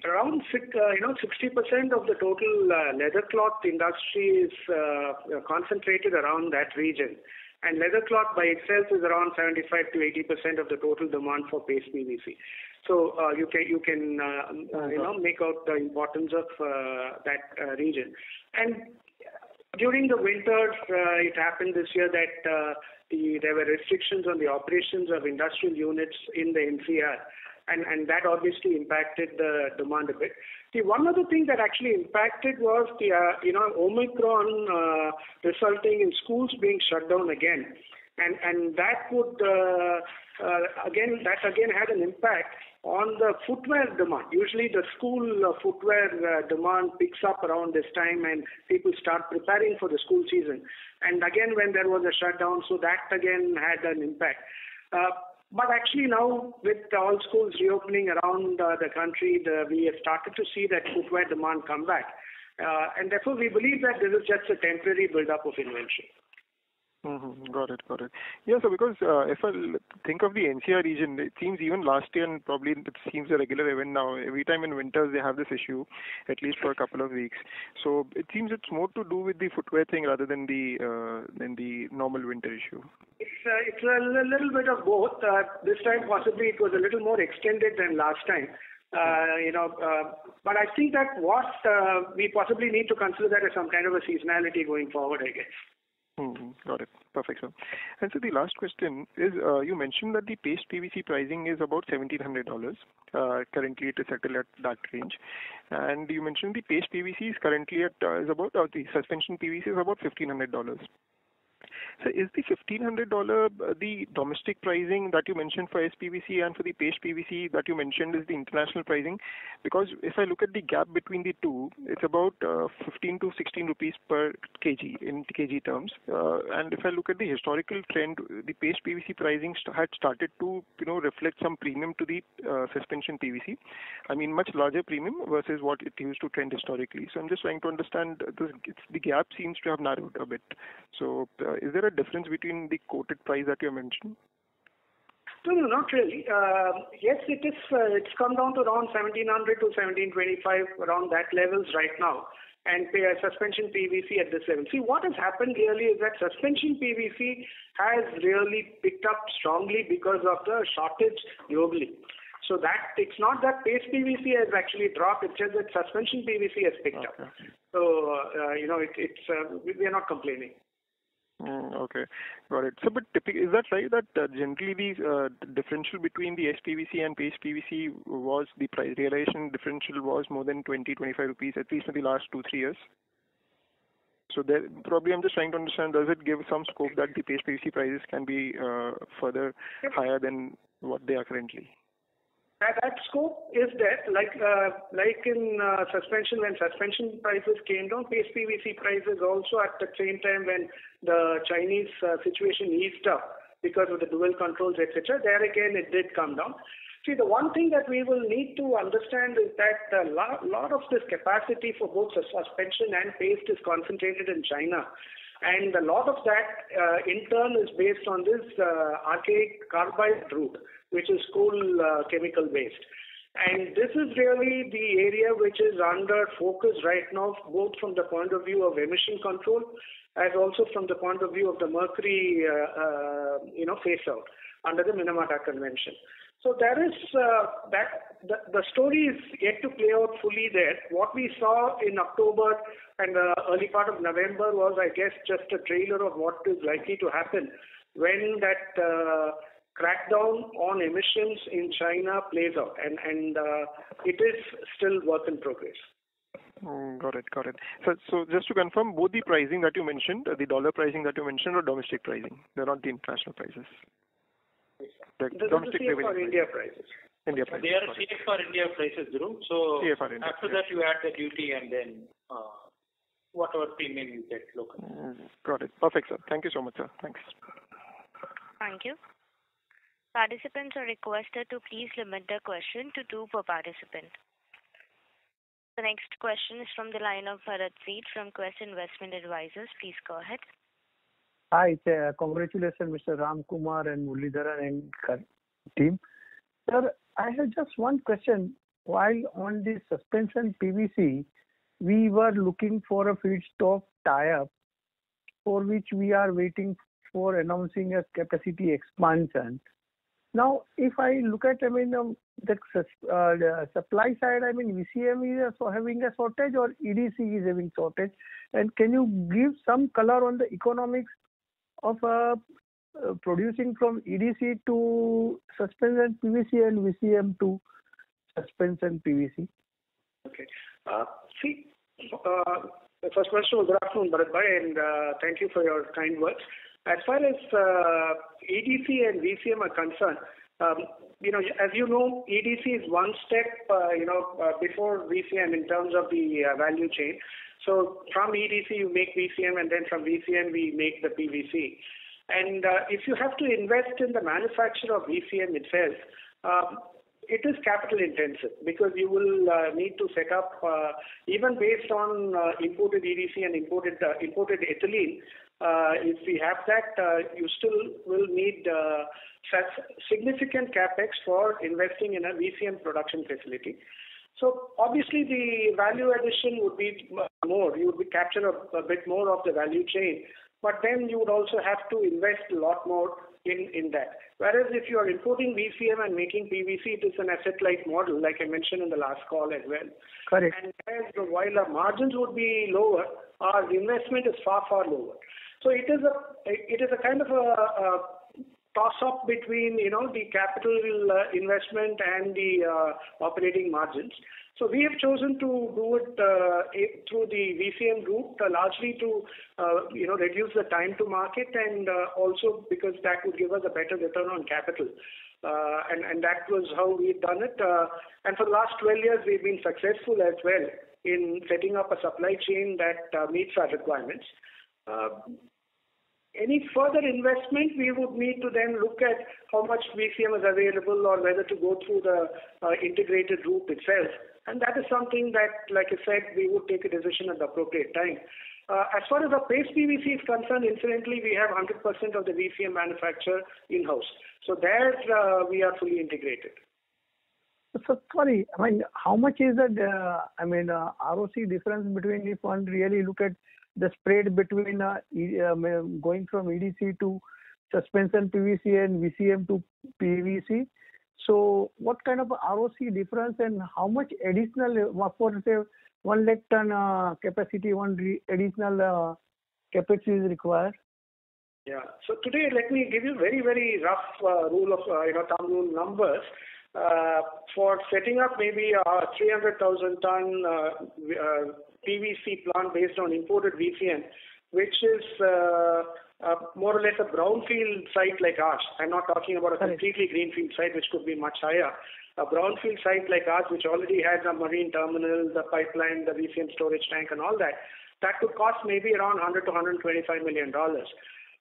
Around uh, you know sixty percent of the total uh, leather cloth industry is uh, concentrated around that region, and leather cloth by itself is around seventy-five to eighty percent of the total demand for Paste P V C. So uh, you can you can uh, uh, you know make out the importance of uh, that uh, region. And during the winter, uh, it happened this year that uh, the, there were restrictions on the operations of industrial units in the N C R. And, and that obviously impacted the demand a bit. The one other thing that actually impacted was the, uh, you know, Omicron uh, resulting in schools being shut down again. And, and that would, uh, uh, again, that again had an impact on the footwear demand. Usually the school uh, footwear uh, demand picks up around this time and people start preparing for the school season. And again, when there was a shutdown, so that again had an impact. Uh, But actually now, with all schools reopening around uh, the country, the, we have started to see that footwear demand come back. Uh, and therefore, we believe that this is just a temporary build-up of inventory. Mm-hmm. Got it, got it. Yeah, so because uh, if I think of the N C R region, it seems even last year and probably it seems a regular event now, every time in winters they have this issue, at least for a couple of weeks. So it seems it's more to do with the footwear thing rather than the uh, than the normal winter issue. It's, uh, it's a little bit of both. Uh, this time possibly it was a little more extended than last time. Uh, you know, uh, but I think that what uh, we possibly need to consider that as some kind of a seasonality going forward, I guess. Mm-hmm. Got it. Perfect, sir. And so the last question is, uh, you mentioned that the Pace P V C pricing is about seventeen hundred dollars. Uh, currently, it is settled at that range. And you mentioned the Pace P V C is currently at uh, is about uh, the suspension P V C is about fifteen hundred dollars. So is the fifteen hundred dollars uh, the domestic pricing that you mentioned for S P V C and for the Paste P V C that you mentioned is the international pricing? Because if I look at the gap between the two, it's about uh, fifteen to sixteen rupees per kg in kg terms. Uh, and if I look at the historical trend, the Paste P V C pricing st- had started to, you know, reflect some premium to the uh, suspension P V C. I mean, much larger premium versus what it used to trend historically. So I'm just trying to understand this, it's, the gap seems to have narrowed a bit. So uh, is there a difference between the quoted price that you mentioned? No, no, not really. Uh, yes, it is. Uh, it's come down to around seventeen hundred to seventeen twenty-five, around that levels right now, and pay, uh, suspension P V C at this level. See, what has happened really is that suspension P V C has really picked up strongly because of the shortage globally. So that it's not that Paste P V C has actually dropped; it's just that suspension P V C has picked okay. up. So uh, you know, it, it's uh, we are not complaining. Mm, okay, got it. So, but is that right that uh, generally the uh, differential between the S P V C and Paste P V C was the price realization differential was more than twenty to twenty-five rupees at least for the last two three years? So there, probably I'm just trying to understand, does it give some scope that the Paste P V C prices can be uh, further higher than what they are currently? That, that scope is there, like uh, like in uh, suspension, when suspension prices came down, Paste P V C prices also at the same time when the Chinese uh, situation eased up because of the dual controls, et cetera. There again, it did come down. See, the one thing that we will need to understand is that a lot, lot of this capacity for both suspension and paste is concentrated in China. And a lot of that, uh, in turn, is based on this uh, archaic carbide route, which is coal uh, chemical based. And this is really the area which is under focus right now, both from the point of view of emission control, as also from the point of view of the mercury, uh, uh, you know, phase out under the Minamata Convention. So there is uh, that the, the story is yet to play out fully there. What we saw in October and the early part of November was, I guess, just a trailer of what is likely to happen when that Uh, crackdown on emissions in China plays out, and, and uh, it is still work in progress. Mm, got it, got it. So, so just to confirm, both the pricing that you mentioned, the dollar pricing that you mentioned, or domestic pricing, they're not the international prices. The this domestic is the C F R India prices. India prices. They are C F R India prices, Dhruv. So C F R India, after yeah. that, you add the duty and then uh, whatever premium you get locally. Mm, got it. Perfect, sir. Thank you so much, sir. Thanks. Thank you. Participants are requested to please limit their question to two per participant. The next question is from the line of Bharat Seed from Quest Investment Advisors. Please go ahead. Hi, uh, congratulations, Mister Ramkumar and Muralidharan and team. Sir, I have just one question. While on the suspension P V C, we were looking for a feedstock tie-up for which we are waiting for announcing a capacity expansion. Now, if I look at, I mean, um, the, uh, the supply side, I mean, V C M is having a shortage or E D C is having shortage. And can you give some color on the economics of uh, uh, producing from E D C to suspension P V C and V C M to suspension P V C? Okay. Uh, see, uh, first question was good afternoon, Bharat Bhai, and uh, thank you for your kind words. As far as uh, E D C and V C M are concerned, um, you know, as you know, E D C is one step, uh, you know, uh, before V C M in terms of the uh, value chain. So from E D C, you make V C M, and then from V C M, we make the P V C. And uh, if you have to invest in the manufacture of V C M itself, uh, It is capital intensive because you will uh, need to set up, uh, even based on uh, imported E D C and imported uh, imported ethylene, uh, if we have that, uh, you still will need uh, such significant capex for investing in a V C M production facility. So obviously the value addition would be more. You would be capture a, a bit more of the value chain, but then you would also have to invest a lot more in, in that. Whereas if you are importing V C M and making P V C, it is an asset-light model, like I mentioned in the last call as well. Correct. And whereas, while our margins would be lower, our investment is far, far lower. So it is a, it is a kind of a, a toss-up between, you know, the capital investment and the uh, operating margins. So we have chosen to do it uh, through the V C M route, uh, largely to, uh, you know, reduce the time to market, and uh, also because that would give us a better return on capital. Uh, and, and that was how we've done it. Uh, and for the last twelve years, we've been successful as well in setting up a supply chain that uh, meets our requirements. Uh, Any further investment, we would need to then look at how much V C M is available or whether to go through the uh, integrated route itself. And that is something that, like I said, we would take a decision at the appropriate time. Uh, as far as the Pace P V C is concerned, incidentally, we have one hundred percent of the V C M manufacturer in-house. So there uh, we are fully integrated. So, sorry, I mean, how much is that, uh, I mean, uh, R O C difference between, if one really look at the spread between uh, e um, going from E D C to suspension P V C and V C M to P V C. So what kind of R O C difference and how much additional, for say one lakh ton uh, capacity, one re additional uh, capacity is required? Yeah. So today, let me give you very, very rough uh, rule of, uh, you know, thumb rule numbers. Uh, for setting up maybe a three hundred thousand ton uh, uh, P V C plant based on imported V C M, which is uh, uh, more or less a brownfield site like ours. I'm not talking about a completely greenfield site, which could be much higher. A brownfield site like ours, which already has a marine terminal, the pipeline, the V C M storage tank and all that, that could cost maybe around one hundred to one hundred twenty-five million dollars.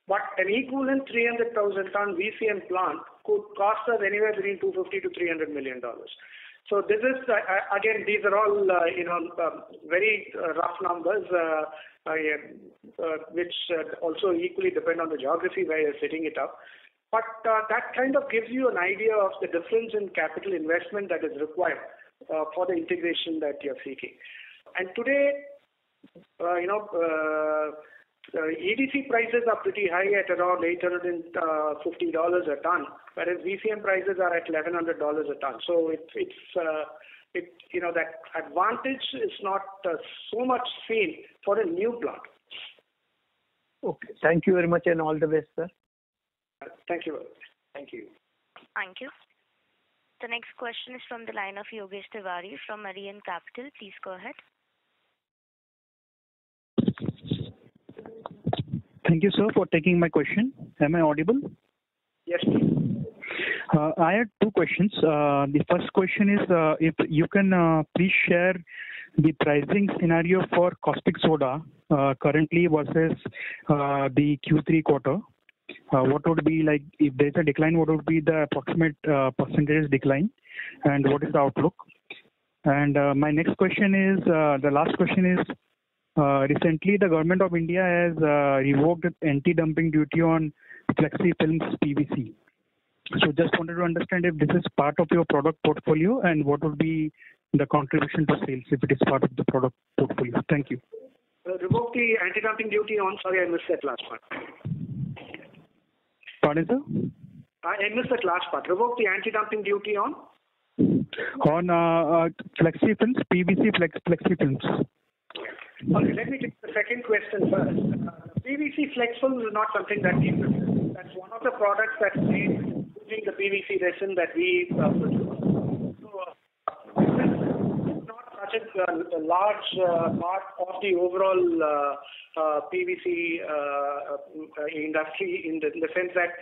But an equivalent three hundred thousand ton V C M plant could cost us anywhere between two hundred fifty to three hundred million dollars. So this is, uh, again, these are all, uh, you know, um, very uh, rough numbers, uh, uh, uh, which uh, also equally depend on the geography where you're setting it up. But uh, that kind of gives you an idea of the difference in capital investment that is required uh, for the integration that you're seeking. And today, uh, you know, uh, Uh, E D C prices are pretty high at around eight hundred fifty dollars a ton, whereas V C M prices are at eleven hundred dollars a ton. So it, it's, uh, it, you know, that advantage is not uh, so much seen for a new plant. Okay. Thank you very much and all the best, sir. Uh, thank you. Thank you. Thank you. The next question is from the line of Yogesh Tiwari from Marian Capital. Please go ahead. Thank you, sir, for taking my question. Am I audible? Yes, please. Uh, I had two questions. Uh, the first question is uh, if you can uh, please share the pricing scenario for caustic soda uh, currently versus uh, the Q three quarter. Uh, what would be, like, if there is a decline, what would be the approximate uh, percentage decline and what is the outlook? And uh, my next question is, uh, the last question is, Uh, recently, the government of India has uh, revoked anti-dumping duty on flexi films P V C. So, just wanted to understand if this is part of your product portfolio and what would be the contribution to sales if it is part of the product portfolio. Thank you. Uh, revoke the anti-dumping duty on. Sorry, I missed that last part. Pardon, sir? I missed that last part. Revoke the anti-dumping duty on. On uh, uh, flexi films, P V C flex, flexi films. Okay, let me take the second question first. Uh, P V C flex film is not something that we produce. That's one of the products that's made using the P V C resin that we uh, produce. So, uh, it's not such a uh, large uh, part of the overall uh, uh, P V C uh, uh, industry in the, in the sense that,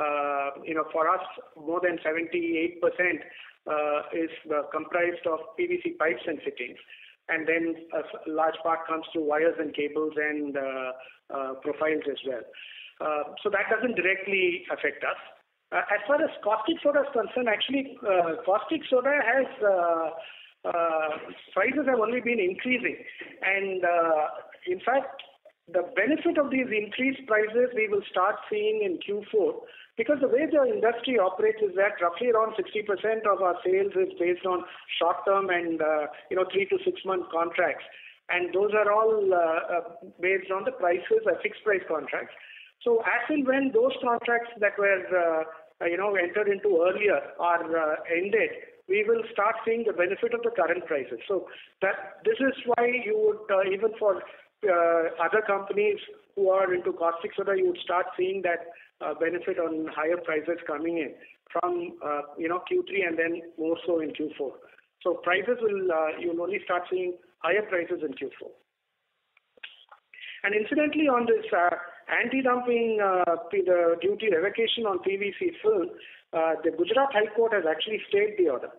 uh, you know, for us, more than seventy-eight percent uh, is uh, comprised of P V C pipes and fittings. And then a large part comes to wires and cables and uh, uh, profiles as well. Uh, so that doesn't directly affect us. Uh, as far as caustic soda is concerned, actually uh, caustic soda has uh, uh, prices have only been increasing, and uh, in fact the benefit of these increased prices we will start seeing in Q four, because the way the industry operates is that roughly around sixty percent of our sales is based on short-term and uh, you know three to six-month contracts, and those are all uh, based on the prices, uh, fixed-price contracts. So as and when those contracts that were uh, you know entered into earlier are uh, ended, we will start seeing the benefit of the current prices. So that this is why you would uh, even for Uh, other companies who are into caustic soda, you would start seeing that uh, benefit on higher prices coming in from uh, you know Q three and then more so in Q four. So prices will uh, you'll only start seeing higher prices in Q four. And incidentally, on this uh, anti-dumping uh, the duty revocation on P V C film, uh, the Gujarat High Court has actually stayed the order,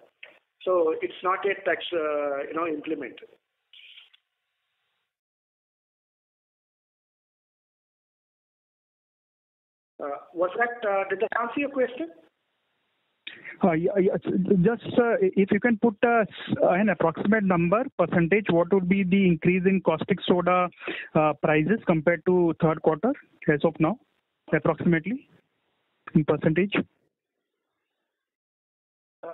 so it's not yet uh, you know implemented. Uh, was that, uh, did that answer your question? Uh, yeah, yeah. Just uh, if you can put uh, an approximate number, percentage, what would be the increase in caustic soda uh, prices compared to third quarter as of now, approximately, in percentage? Uh,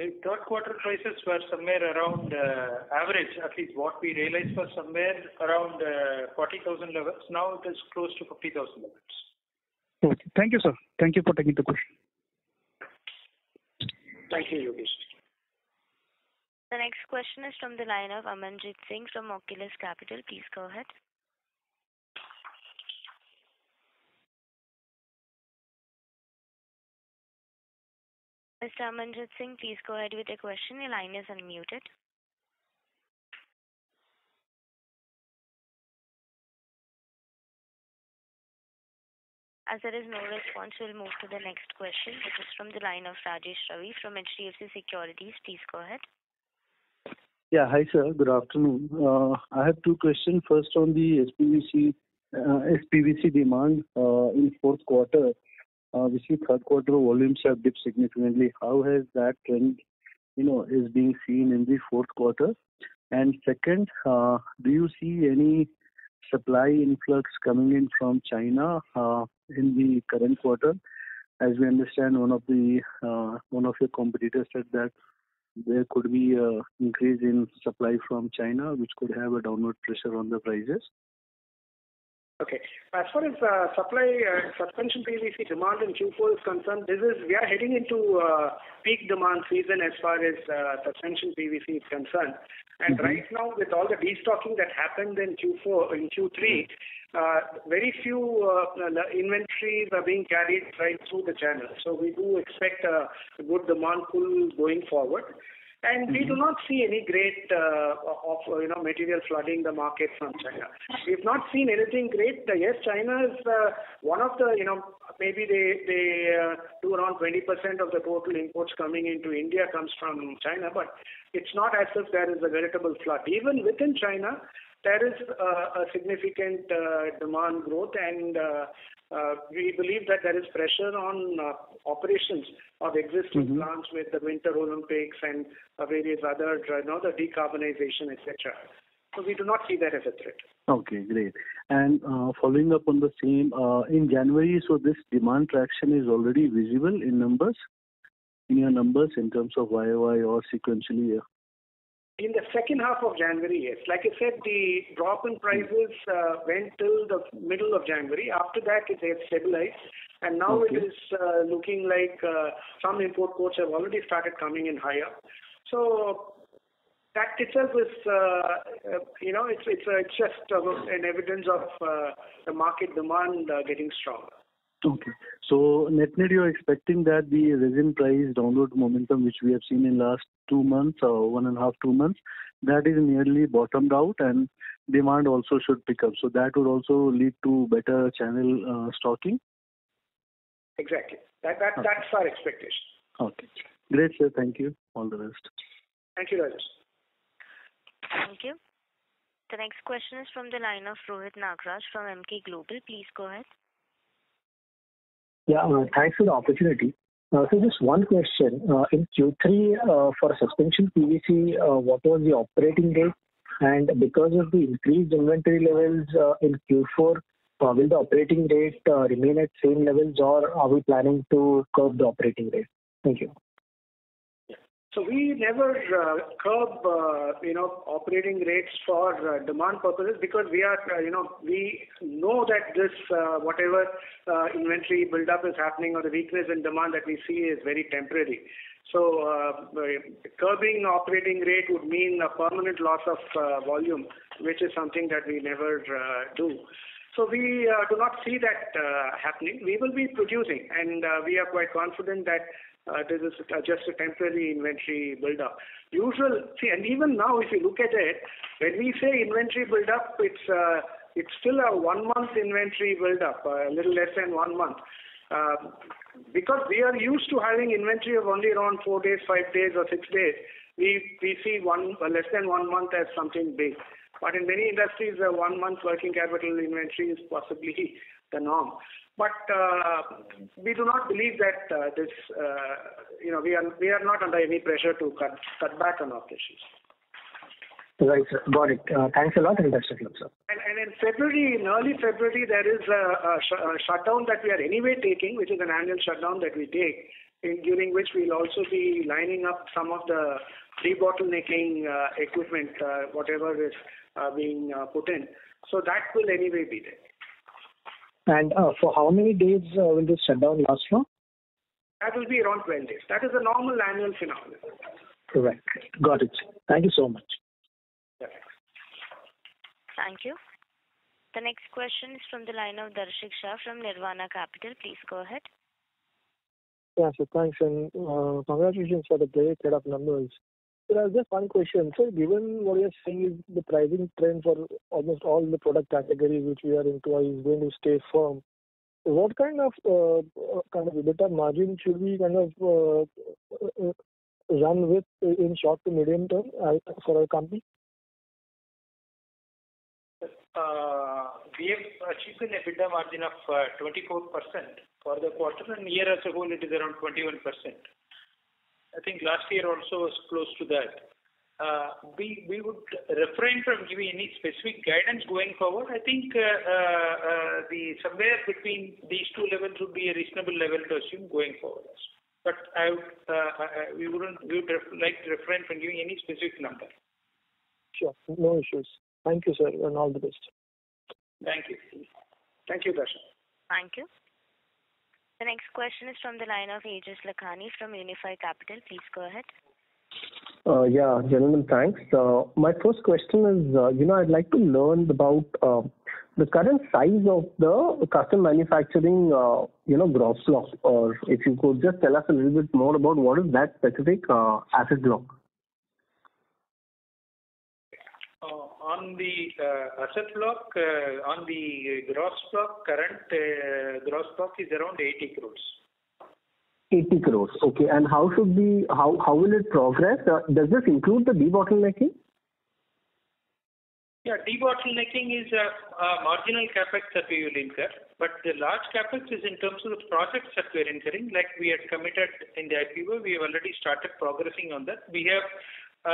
the third quarter prices were somewhere around uh, average, at least what we realized was somewhere around uh, forty thousand levels. Now it is close to fifty thousand levels. Okay. Thank you, sir. Thank you for taking the question. Thank you, Yogesh. The next question is from the line of Amanjit Singh from Oculus Capital. Please go ahead. Mister Amanjit Singh, please go ahead with your question. Your line is unmuted. As there is no response, we'll move to the next question, which is from the line of Rajesh Ravi from H D F C Securities. Please go ahead. Yeah, hi sir. Good afternoon. Uh, I have two questions. First, on the S P V C, uh, S P V C demand uh, in fourth quarter, uh, we see third quarter volumes have dipped significantly. How has that trend, you know, is being seen in the fourth quarter? And second, uh, do you see any supply influx coming in from China uh, in the current quarter? As we understand, one of the uh, one of your competitors said that there could be an increase in supply from China, which could have a downward pressure on the prices. Okay. As far as uh, supply uh, suspension P V C demand in Q four is concerned, this is we are heading into uh, peak demand season as far as uh, suspension P V C is concerned. And mm-hmm. right now, with all the destocking that happened in Q four, in Q three, uh, very few uh, inventories are being carried right through the channel. So we do expect a good demand pull going forward. And we do not see any great uh, of, you know, material flooding the market from China. We've not seen anything great. Yes, China is uh, one of the, you know, maybe they, they uh, do around twenty percent of the total imports coming into India comes from China, but it's not as if there is a veritable flood. Even within China, there is uh, a significant uh, demand growth, and uh, uh, we believe that there is pressure on uh, operations of existing mm-hmm. plants with the Winter Olympics and uh, various other, you know, the decarbonization, et cetera. So we do not see that as a threat. Okay, great. And uh, following up on the same, uh, in January, so this demand traction is already visible in numbers, in your numbers in terms of Y O Y or sequentially? Uh, In the second half of January, yes. Like I said, the drop in prices uh, went till the middle of January. After that, it has stabilized. And now okay. it is uh, looking like uh, some import quotes have already started coming in higher. So that itself is, uh, you know, it's, it's uh, just uh, an evidence of uh, the market demand uh, getting stronger. Okay. So net-net, you're expecting that the resin price downward momentum, which we have seen in last two months or one and a half, two months, that is nearly bottomed out, and demand also should pick up. So that would also lead to better channel uh, stocking? Exactly. That, that okay. That's our expectation. Okay. Great, sir. Thank you. All the best. Thank you, Rajesh. Thank you. The next question is from the line of Rohit Nagraj from M K Global. Please go ahead. Yeah, uh, thanks for the opportunity. Uh, so just one question. Uh, in Q three uh, for suspension P V C, uh, what was the operating rate? And because of the increased inventory levels uh, in Q four, uh, will the operating rate uh, remain at same levels, or are we planning to curb the operating rate? Thank you. So we never uh, curb, uh, you know, operating rates for uh, demand purposes, because we are, uh, you know, we know that this, uh, whatever uh, inventory buildup is happening or the weakness in demand that we see is very temporary. So uh, curbing operating rate would mean a permanent loss of uh, volume, which is something that we never uh, do. So we uh, do not see that uh, happening. We will be producing, and uh, we are quite confident that Uh, this is just a temporary inventory build-up. Usual, see, and even now, if you look at it, when we say inventory build-up, it's uh, it's still a one-month inventory build-up, a little less than one month, uh, because we are used to having inventory of only around four days, five days, or six days. We we see one uh, less than one month as something big, but in many industries, uh, one month working capital inventory is possibly the norm. But uh, we do not believe that uh, this, uh, you know, we are we are not under any pressure to cut cut back on operations. Right, sir. Got it. Uh, thanks a lot, and best of luck, sir. And, and in February, in early February, there is a, a, sh a shutdown that we are anyway taking, which is an annual shutdown that we take, in, during which we will also be lining up some of the debottlenecking uh, equipment, uh, whatever is uh, being uh, put in. So that will anyway be there. And uh, for how many days uh, will this shutdown last for? That will be around twelve days. That is a normal annual phenomenon. Correct. Got it. Thank you so much. Yeah. Thank you. The next question is from the line of Darshik Shah from Nirvana Capital. Please go ahead. Yeah, so thanks, and uh, congratulations for the great set of numbers. There is just one question. So given what you're saying is the pricing trend for almost all the product categories which we are into is going to stay firm, what kind of uh, kind of EBITDA margin should we kind of uh, run with in short to medium term for our company? Uh, we have achieved an EBITDA margin of uh, twenty-four percent for the quarter, and year as a whole it is around twenty-one percent. I think last year also was close to that. Uh, we we would refrain from giving any specific guidance going forward. I think uh, uh, uh, the somewhere between these two levels would be a reasonable level to assume going forward. But I would uh, I, we wouldn't we would like to refrain from giving any specific number. Sure, no issues. Thank you, sir, and all the best. Thank you. Thank you, Darshan. Thank you. The next question is from the line of Aegis Lakhani from Unify Capital. Please go ahead. Uh, yeah, gentlemen, thanks. Uh, my first question is, uh, you know, I'd like to learn about uh, the current size of the custom manufacturing, uh, you know, gross block. Or if you could just tell us a little bit more about what is that specific uh, asset block. Uh, on the uh, asset block, uh, on the gross block, current uh, gross block is around eighty crores. eighty crores, okay. And how should we, how, how will it progress? Uh, does this include the debottlenecking? Yeah, debottlenecking is a, a marginal capex that we will incur, but the large capex is in terms of the projects that we are incurring. Like we had committed in the I P O, we have already started progressing on that. We have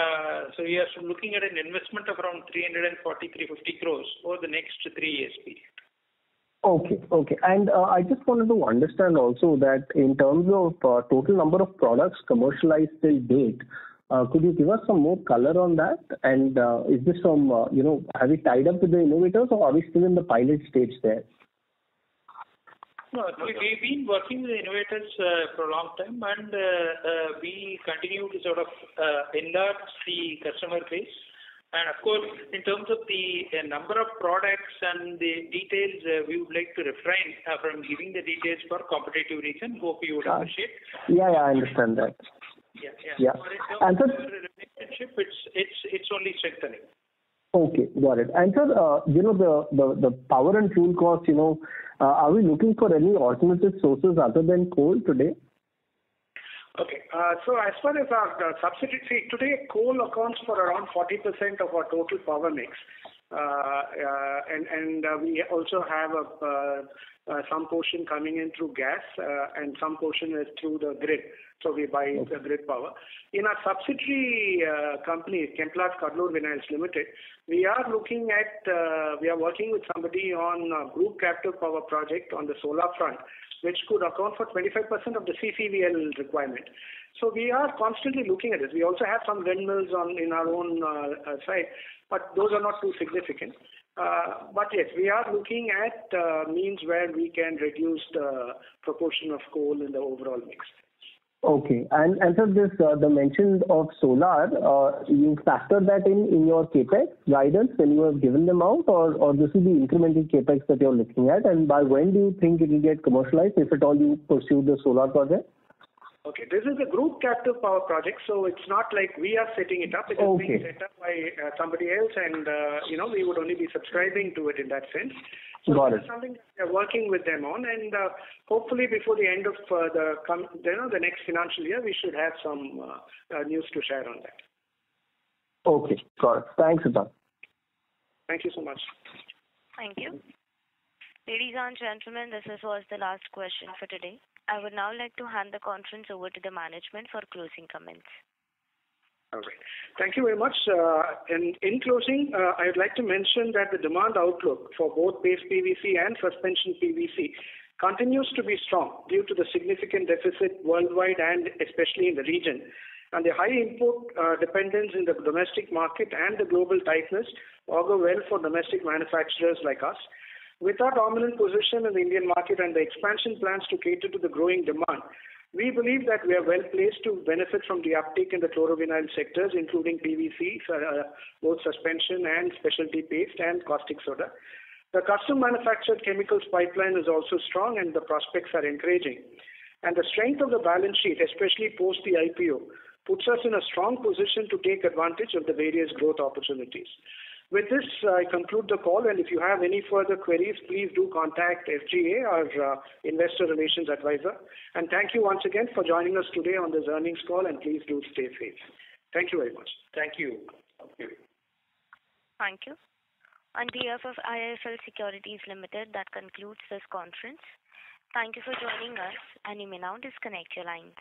Uh, so we are looking at an investment of around three forty to three fifty crores over the next three years period. Okay, okay. And uh, I just wanted to understand also that in terms of uh, total number of products commercialized till date, uh, could you give us some more color on that? And uh, is this from, uh, you know, have we tied up with the innovators, or are we still in the pilot stage there? No, we, we've been working with innovators uh, for a long time, and uh, uh, we continue to sort of uh, enlarge the customer base. And of course, in terms of the uh, number of products and the details, uh, we would like to refrain uh, from giving the details for competitive reasons. Hope you would appreciate. Yeah, yeah, I understand that. Yeah, yeah. yeah. For in terms of the relationship, it's it's it's only strengthening. Okay, got it. And sir, uh, you know, the, the, the power and fuel costs, you know, uh, are we looking for any alternative sources other than coal today? Okay, uh, so as far as our uh, subsidy, see, today coal accounts for around forty percent of our total power mix. Uh, uh, and and uh, we also have a, uh, uh, some portion coming in through gas uh, and some portion is through the grid. So we buy okay. the grid power. In our subsidiary uh, company, Chemplast Kablur Vinyls Limited, we are looking at, uh, we are working with somebody on a group captive power project on the solar front, which could account for twenty-five percent of the C C V L requirement. So we are constantly looking at this. We also have some windmills on in our own uh, site, but those are not too significant. Uh, but yes, we are looking at uh, means where we can reduce the proportion of coal in the overall mix. Okay, and and so this uh, the mention of solar, uh, you factored that in in your capex guidance when you have given them out, or or this is the incremental capex that you are looking at, and by when do you think it will get commercialized, if at all you pursue the solar project? Okay, this is a group captive power project, so it's not like we are setting it up. It is okay. being set up by uh, somebody else, and uh, you know we would only be subscribing to it in that sense. So Got this it. is something that we are working with them on, and uh, hopefully before the end of uh, the com you know the next financial year, we should have some uh, uh, news to share on that. Okay, got it. Thanks, Siddharth. Thank you so much. Thank you, ladies and gentlemen. This was the last question for today. I would now like to hand the conference over to the management for closing comments. All right. Thank you very much. Uh, and in closing, uh, I would like to mention that the demand outlook for both Pace P V C and Suspension P V C continues to be strong due to the significant deficit worldwide and especially in the region, and the high import uh, dependence in the domestic market and the global tightness augur well for domestic manufacturers like us. With our dominant position in the Indian market and the expansion plans to cater to the growing demand, we believe that we are well placed to benefit from the uptick in the chlorovinyl sectors, including P V C, uh, both suspension and specialty paste and caustic soda. The custom manufactured chemicals pipeline is also strong and the prospects are encouraging. And the strength of the balance sheet, especially post the I P O, puts us in a strong position to take advantage of the various growth opportunities. With this, I conclude the call, and if you have any further queries, please do contact F G A, our uh, investor relations advisor. And thank you once again for joining us today on this earnings call, and please do stay safe. Thank you very much. Thank you. Thank you. Thank you. On behalf of I I F L Securities Limited, that concludes this conference. Thank you for joining us, and you may now disconnect your lines.